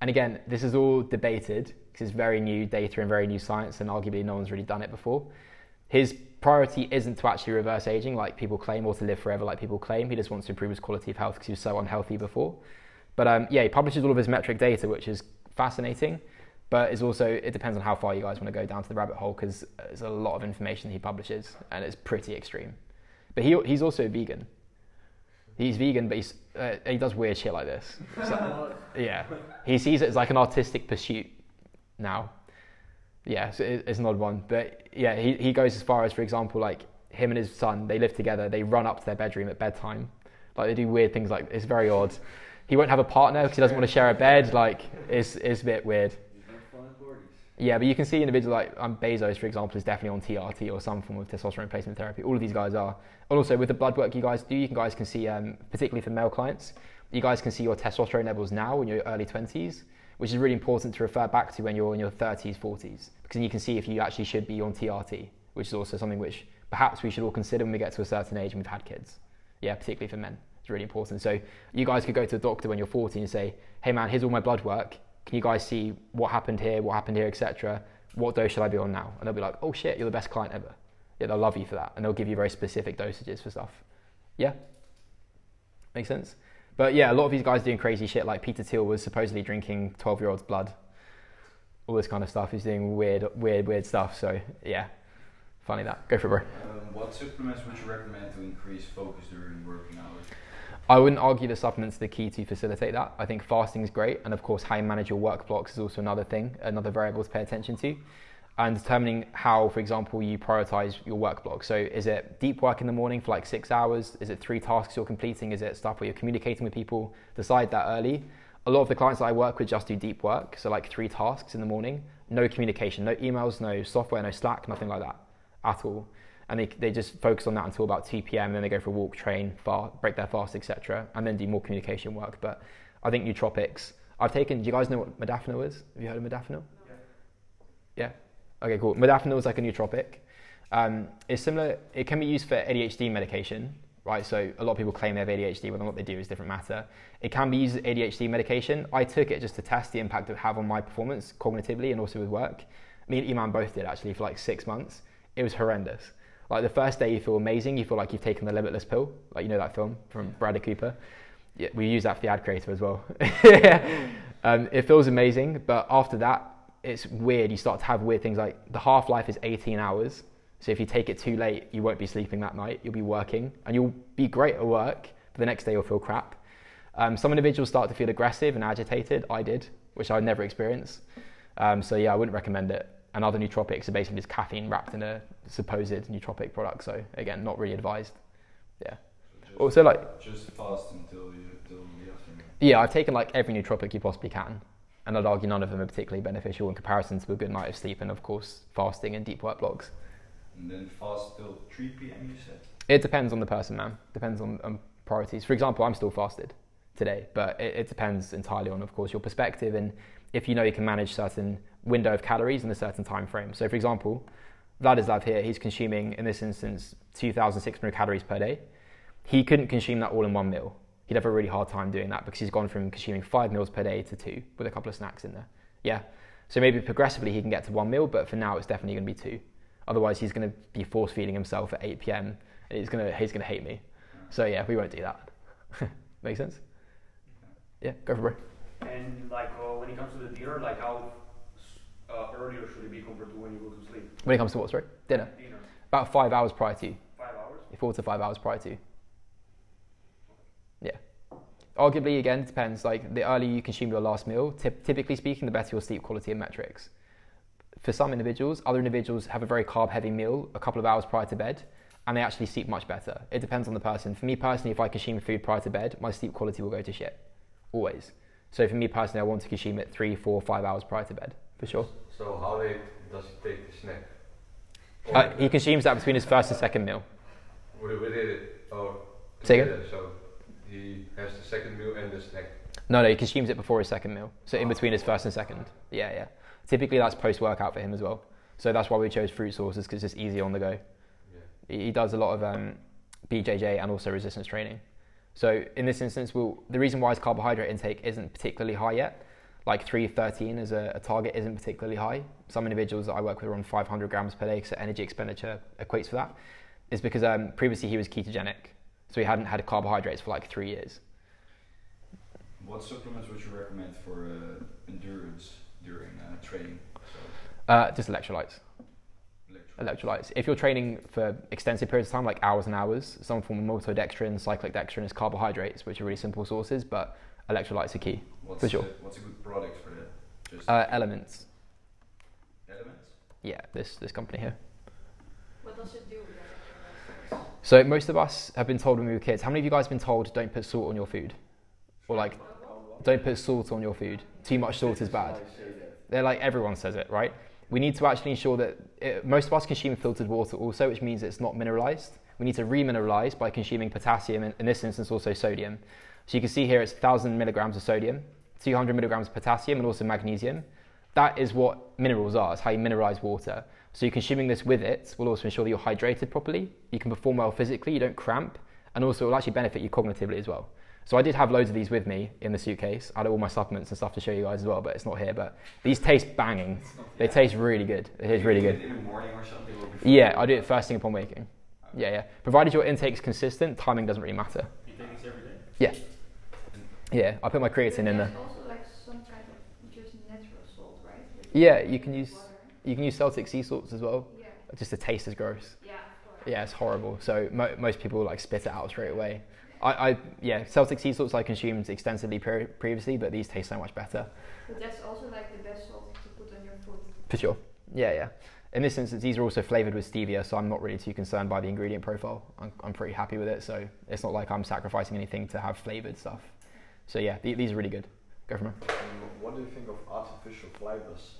And again, this is all debated because it's very new data and very new science, and arguably no one's really done it before. His priority isn't to actually reverse aging like people claim, or to live forever like people claim. He just wants to improve his quality of health because he was so unhealthy before. But um, yeah, he publishes all of his metric data, which is fascinating, but it's also, it depends on how far you guys want to go down to the rabbit hole because there's a lot of information he publishes and it's pretty extreme. But he he's also vegan. He's vegan, but he's, uh, he does weird shit like this. So, yeah, he sees it as like an artistic pursuit now. Yeah, so it, it's an odd one, but yeah, he, he goes as far as, for example, like him and his son, they live together, they run up to their bedroom at bedtime. Like they do weird things, like it's very odd. He won't have a partner because he doesn't want to share a bed. Like it's, it's a bit weird. Yeah, but you can see individuals like um, Bezos, for example, is definitely on T R T or some form of testosterone replacement therapy. All of these guys are. And also with the blood work you guys do, you guys can see, um, particularly for male clients, you guys can see your testosterone levels now in your early twenties, which is really important to refer back to when you're in your thirties, forties, because then you can see if you actually should be on T R T, which is also something which perhaps we should all consider when we get to a certain age and we've had kids. Yeah, particularly for men. It's really important. So you guys could go to a doctor when you're forty and say, hey man, here's all my blood work. Can you guys see what happened here, what happened here, et cetera? What dose should I be on now? And they'll be like, oh shit, you're the best client ever. Yeah, they'll love you for that. And they'll give you very specific dosages for stuff. Yeah? Makes sense? But yeah, a lot of these guys doing crazy shit, like Peter Thiel was supposedly drinking twelve-year-olds' blood. All this kind of stuff. He's doing weird, weird, weird stuff. So yeah, funny that. Go for it, bro. Um, what supplements would you recommend to increase focus during working hours? I wouldn't argue the supplements are the key to facilitate that. I think fasting is great. And of course, how you manage your work blocks is also another thing, another variable to pay attention to. And determining how, for example, you prioritize your work blocks. So is it deep work in the morning for like six hours? Is it three tasks you're completing? Is it stuff where you're communicating with people? Decide that early. A lot of the clients that I work with just do deep work. So like three tasks in the morning, no communication, no emails, no software, no Slack, nothing like that at all. And they, they just focus on that until about two P M and then they go for a walk, train, fast, break their fast, et cetera, and then do more communication work. But I think nootropics. I've taken. Do you guys know what modafinil is? Have you heard of modafinil? Yeah. Yeah. Okay, cool. Modafinil is like a nootropic. Um, it's similar. It can be used for A D H D medication, right? So a lot of people claim they have A D H D, whether or not they do is different matter. It can be used as A D H D medication. I took it just to test the impact it would have on my performance cognitively and also with work. Me and Iman both did actually for like six months. It was horrendous. Like the first day you feel amazing, you feel like you've taken the Limitless pill, like you know that film from Bradley Cooper. Yeah, we use that for the ad creator as well. um, it feels amazing, but after that, it's weird. You start to have weird things like the half-life is eighteen hours. So if you take it too late, you won't be sleeping that night, you'll be working and you'll be great at work, but the next day you'll feel crap. Um, some individuals start to feel aggressive and agitated. I did, which I'd never experienced. Um, so yeah, I wouldn't recommend it. And other nootropics are basically just caffeine wrapped in a supposed nootropic product. So again, not really advised. Yeah. So just, also like just fast until you until the afternoon. Yeah, I've taken like every nootropic you possibly can, and I'd argue none of them are particularly beneficial in comparison to a good night of sleep and of course fasting and deep work blocks. And then fast till three P M you said? It depends on the person, man. Depends on, on priorities. For example, I'm still fasted today. But it, it depends entirely on, of course, your perspective, and if you know you can manage certain window of calories in a certain time frame. So for example, Vladislav here, he's consuming, in this instance, two thousand six hundred calories per day. He couldn't consume that all in one meal. He'd have a really hard time doing that because he's gone from consuming five meals per day to two with a couple of snacks in there. Yeah. So maybe progressively he can get to one meal, but for now it's definitely going to be two. Otherwise he's going to be force feeding himself at eight p.m. and he's going to, he's going to hate me. So yeah, we won't do that. Make sense? Yeah, go for it, bro. And like uh, when it comes to the dinner, like how uh, earlier should it be compared to when you go to sleep? When it comes to what, sorry? Dinner. Dinner. About five hours prior to you. Five hours? Four to five hours prior to you. Yeah. Arguably, again, it depends. Like the earlier you consume your last meal, tip typically speaking, the better your sleep quality and metrics. For some individuals, other individuals have a very carb-heavy meal a couple of hours prior to bed, and they actually sleep much better. It depends on the person. For me personally, if I consume food prior to bed, my sleep quality will go to shit, always. So for me personally, I want to consume it three, four, five hours prior to bed, for sure. So how late does he take the snack? Uh, he consumes that between his first and second meal. We did it, or together, so he has the second meal and the snack? No, no, he consumes it before his second meal. So in between his first and second, yeah, yeah. Typically that's post-workout for him as well. So that's why we chose fruit sources, because it's just easy on the go. He does a lot of um, B J J and also resistance training. So in this instance, we'll, the reason why his carbohydrate intake isn't particularly high yet, like three thirteen as a, a target isn't particularly high. Some individuals that I work with are on five hundred grams per day, so energy expenditure equates for that. It's because um, previously he was ketogenic, so he hadn't had carbohydrates for like three years. What supplements would you recommend for uh, endurance during uh, training? So. Uh, just electrolytes. Electrolytes. If you're training for extensive periods of time, like hours and hours, some form of maltodextrin, cyclodextrin is carbohydrates, which are really simple sources, but electrolytes are key, what's for sure. The, what's a good product for that? Just uh, Elements. Elements? Yeah, this, this company here. What does it do with electrolytes? So most of us have been told when we were kids, how many of you guys have been told don't put salt on your food? Or like, don't put salt on your food. Too much salt is bad. They're like, everyone says it, right? We need to actually ensure that it, most of us consume filtered water also, which means it's not mineralized. We need to remineralize by consuming potassium and in this instance also sodium. So you can see here it's one thousand milligrams of sodium, two hundred milligrams of potassium and also magnesium. That is what minerals are, it's how you mineralize water. So you consuming this with it will also ensure that you're hydrated properly, you can perform well physically, you don't cramp, and also it will actually benefit you cognitively as well. So I did have loads of these with me in the suitcase. I had all my supplements and stuff to show you guys as well, but it's not here. But these taste banging. They taste really good. It is really good. Do you do it in the morning or something? Or before? Yeah, I do it first thing upon waking. Okay. Yeah, yeah. Provided your intake's consistent, timing doesn't really matter. You take this every day? Yeah. Yeah, I put my creatine in there. There's also like some kind of just natural salt, right? Like yeah, you can use water. You can use Celtic sea salts as well. Yeah. Just the taste is gross. Yeah. Yeah, it's horrible. So mo most people like spit it out straight away. I, I yeah, Celtic sea salts I consumed extensively pre previously, but these taste so much better. But that's also like the best salt to put on your food. For sure. Yeah, yeah. In this instance, these are also flavoured with stevia, so I'm not really too concerned by the ingredient profile. I'm, I'm pretty happy with it, so it's not like I'm sacrificing anything to have flavoured stuff. So yeah, th these are really good. Go for me. What do you think of artificial flavours?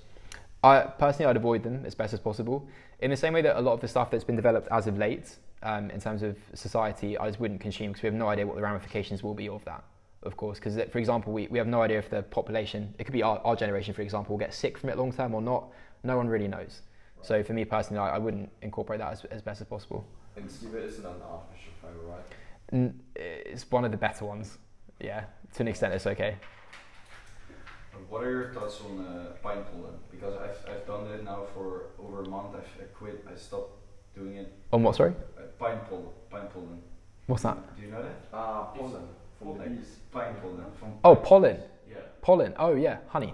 I, personally, I'd avoid them as best as possible. In the same way that a lot of the stuff that's been developed as of late, Um, in terms of society, I just wouldn't consume because we have no idea what the ramifications will be of that, of course. Because, for example, we, we have no idea if the population, it could be our, our generation, for example, will get sick from it long term or not. No one really knows. Right. So for me personally, I, I wouldn't incorporate that as, as best as possible. And stevia isn't an artificial flavour, right? N it's one of the better ones. Yeah, to an extent, it's okay. What are your thoughts on uh, pine pollen? Because I've, I've done it now for over a month. I've, I quit. I stopped doing it. On what, sorry? Uh, pine pollen. Pine pollen. What's that? Do you know that? Ah, uh, pollen. Pollen. Pine pollen. From oh, pollen. Yeah. Pollen. Oh, yeah. Honey.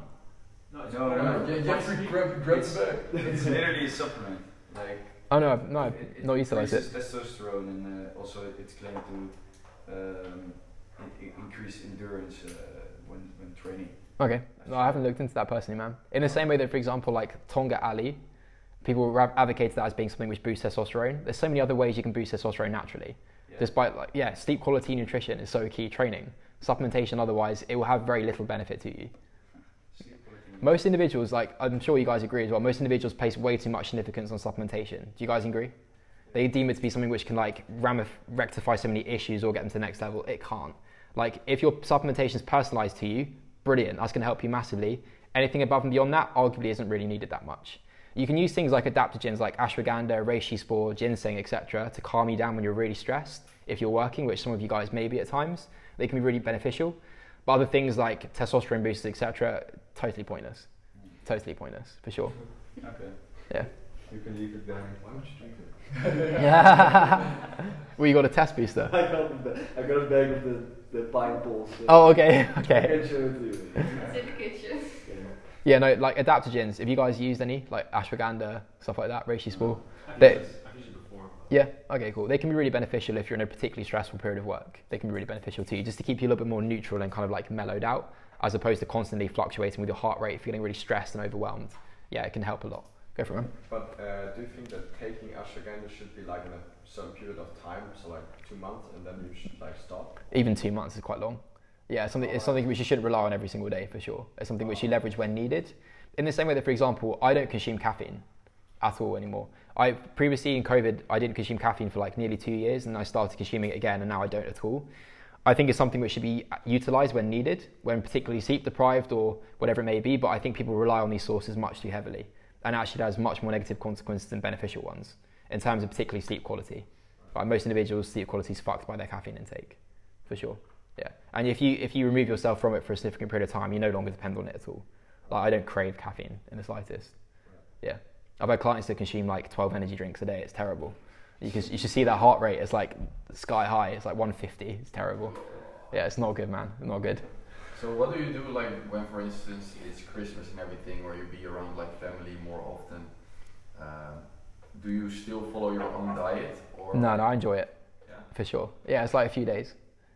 No, it's no, no, no. Yeah, Jeffrey, grab, grab it's, back. It's literally a supplement. Like. Oh no, no, it, it not utilized it. Testosterone and uh, also it's claimed to um, increase endurance uh, when when training. Okay. No, I haven't looked into that personally, man. In the same way that, for example, like Tonga Ali. People advocate that as being something which boosts testosterone. There's so many other ways you can boost testosterone naturally. Yeah. Despite, like, yeah, sleep quality, nutrition is so key. Training, supplementation, otherwise, it will have very little benefit to you. Most individuals, like I'm sure you guys agree as well, most individuals place way too much significance on supplementation. Do you guys agree? Yeah. They deem it to be something which can like rectify so many issues or get them to the next level. It can't. Like, if your supplementation is personalized to you, brilliant, that's gonna help you massively. Anything above and beyond that arguably isn't really needed that much. You can use things like adaptogens like ashwagandha, reishi spore, ginseng, et cetera to calm you down when you're really stressed. If you're working, which some of you guys may be at times, they can be really beneficial. But other things like testosterone boosters, et cetera, totally pointless. Totally pointless, for sure. Okay. Yeah. You can leave it there. Why would you drink it? Yeah. Well, you got a test booster. I got a, I got a bag of the, the pineapples. So oh, okay. Okay. I can show it to you. It's in the kitchen. Yeah, no, like adaptogens. Have you guys used any, like ashwagandha, stuff like that, reishi spore? No. I've used it before. Yeah, okay, cool. They can be really beneficial if you're in a particularly stressful period of work. They can be really beneficial to you, just to keep you a little bit more neutral and kind of like mellowed out, as opposed to constantly fluctuating with your heart rate, feeling really stressed and overwhelmed. Yeah, it can help a lot. Go for it. But uh, do you think that taking ashwagandha should be like in a certain period of time, so like two months, and then you should like stop? Even two months is quite long. Yeah, it's something, it's something which you shouldn't rely on every single day, for sure. It's something which you leverage when needed. In the same way that, for example, I don't consume caffeine at all anymore. I previously, in COVID, I didn't consume caffeine for like nearly two years, and I started consuming it again, and now I don't at all. I think it's something which should be utilized when needed, when particularly sleep deprived or whatever it may be, but I think people rely on these sources much too heavily, and actually it has much more negative consequences than beneficial ones, in terms of particularly sleep quality. But most individuals' sleep quality is fucked by their caffeine intake, for sure. Yeah, and if you if you remove yourself from it for a significant period of time, you no longer depend on it at all. Like, I don't crave caffeine in the slightest. Yeah, I've had clients that consume like twelve energy drinks a day. It's terrible. You can, you should see their heart rate. It's like sky high. It's like one fifty. It's terrible. Yeah, it's not good, man. It's not good. So what do you do like when, for instance, it's Christmas and everything, where you be around like family more often? Uh, do you still follow your own diet? Or no, no, I enjoy it. Yeah. For sure. Yeah, it's like a few days.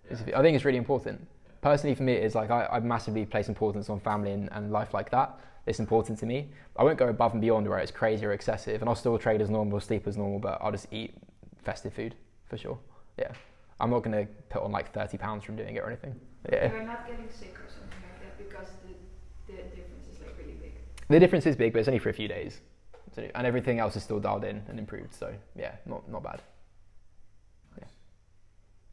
I think it's really important. Personally, for me, it's like I, I massively place importance on family and, and life like that. It's important to me. I won't go above and beyond where it's crazy or excessive, and I'll still trade as normal, sleep as normal, but I'll just eat festive food, for sure. Yeah. I'm not going to put on like thirty pounds from doing it or anything. Yeah. You're not getting sick or something like that, because the, the difference is like really big. The difference is big, but it's only for a few days. So, and everything else is still dialed in and improved, so yeah, not, not bad.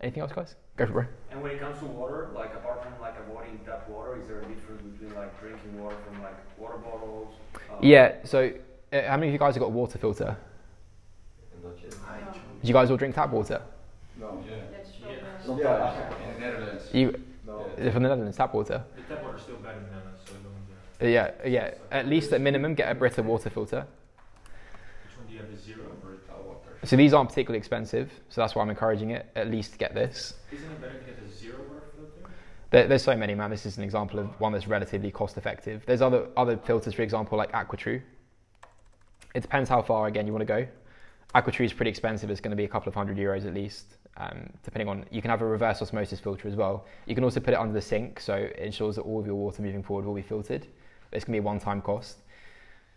Anything else, guys? Go for it. And when it comes to water, like apart from like avoiding tap water, is there a difference between like drinking water from like water bottles? Um, yeah. So, uh, how many of you guys have got a water filter? Not yet. No. Do you guys all drink tap water? No. Yeah. That's true. Yeah. In the Netherlands. You, no. Yeah. From the Netherlands, tap water. The tap water is still better than Netherlands, so I don't know. Yeah, yeah. At least at minimum, get a Brita water filter. Which one do you have? The zero Brita water. So these aren't particularly expensive, so that's why I'm encouraging it. At least get this. Isn't it better to get a zero water filter? There, there's so many, man. This is an example of one that's relatively cost effective. There's other other filters, for example, like Aquatru. It depends how far, again, you want to go. Aquatru is pretty expensive. It's going to be a couple of hundred euros at least, um, depending on, you can have a reverse osmosis filter as well. You can also put it under the sink, so it ensures that all of your water moving forward will be filtered. It's going to be a one-time cost.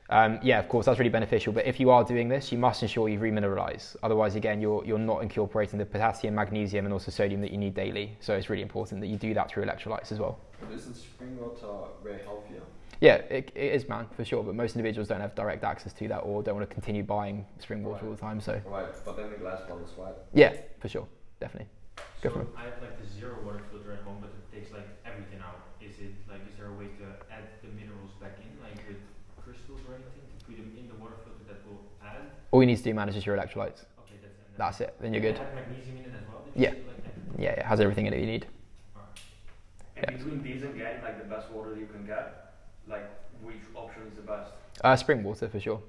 Um, yeah, of course, that's really beneficial, but if you are doing this, you must ensure you remineralize. Otherwise, again, you're, you're not incorporating the potassium, magnesium, and also sodium that you need daily. So it's really important that you do that through electrolytes as well. But isn't spring water way healthier? Yeah, it, it is, man, for sure, but most individuals don't have direct access to that or don't want to continue buying spring water right all the time, so... Right, but then the glass bottle is white. Yeah, for sure, definitely. Go so I have like the zero water filter at home, but it takes like everything out. Is it like, is there a way to add the minerals back in, like with crystals or anything, to put them in the water filter that will add? All you need to do, man, is just your electrolytes. Okay, that's, that's it. Then you're good. It has magnesium in it as well? Yeah. Like yeah, it has everything in it you need. All right. And yeah. Between these and getting like the best water you can get, like which option is the best? Uh, spring water for sure.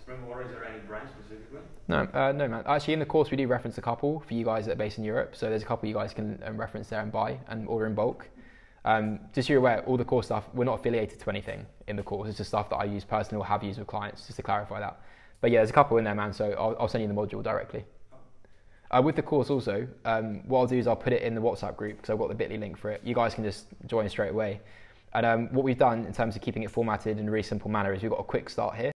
Spring water, is there any brand specifically? No, uh, no, man. Actually, in the course, we do reference a couple for you guys that are based in Europe. So there's a couple you guys can um, reference there and buy and order in bulk. Um, just so you're aware, all the core stuff, we're not affiliated to anything in the course. It's just stuff that I use personally or have used with clients, just to clarify that. But yeah, there's a couple in there, man, so I'll, I'll send you the module directly. Uh, with the course also, um, what I'll do is I'll put it in the WhatsApp group, because I've got the bit dot l y link for it. You guys can just join straight away. And um, what we've done in terms of keeping it formatted in a really simple manner is we've got a quick start here.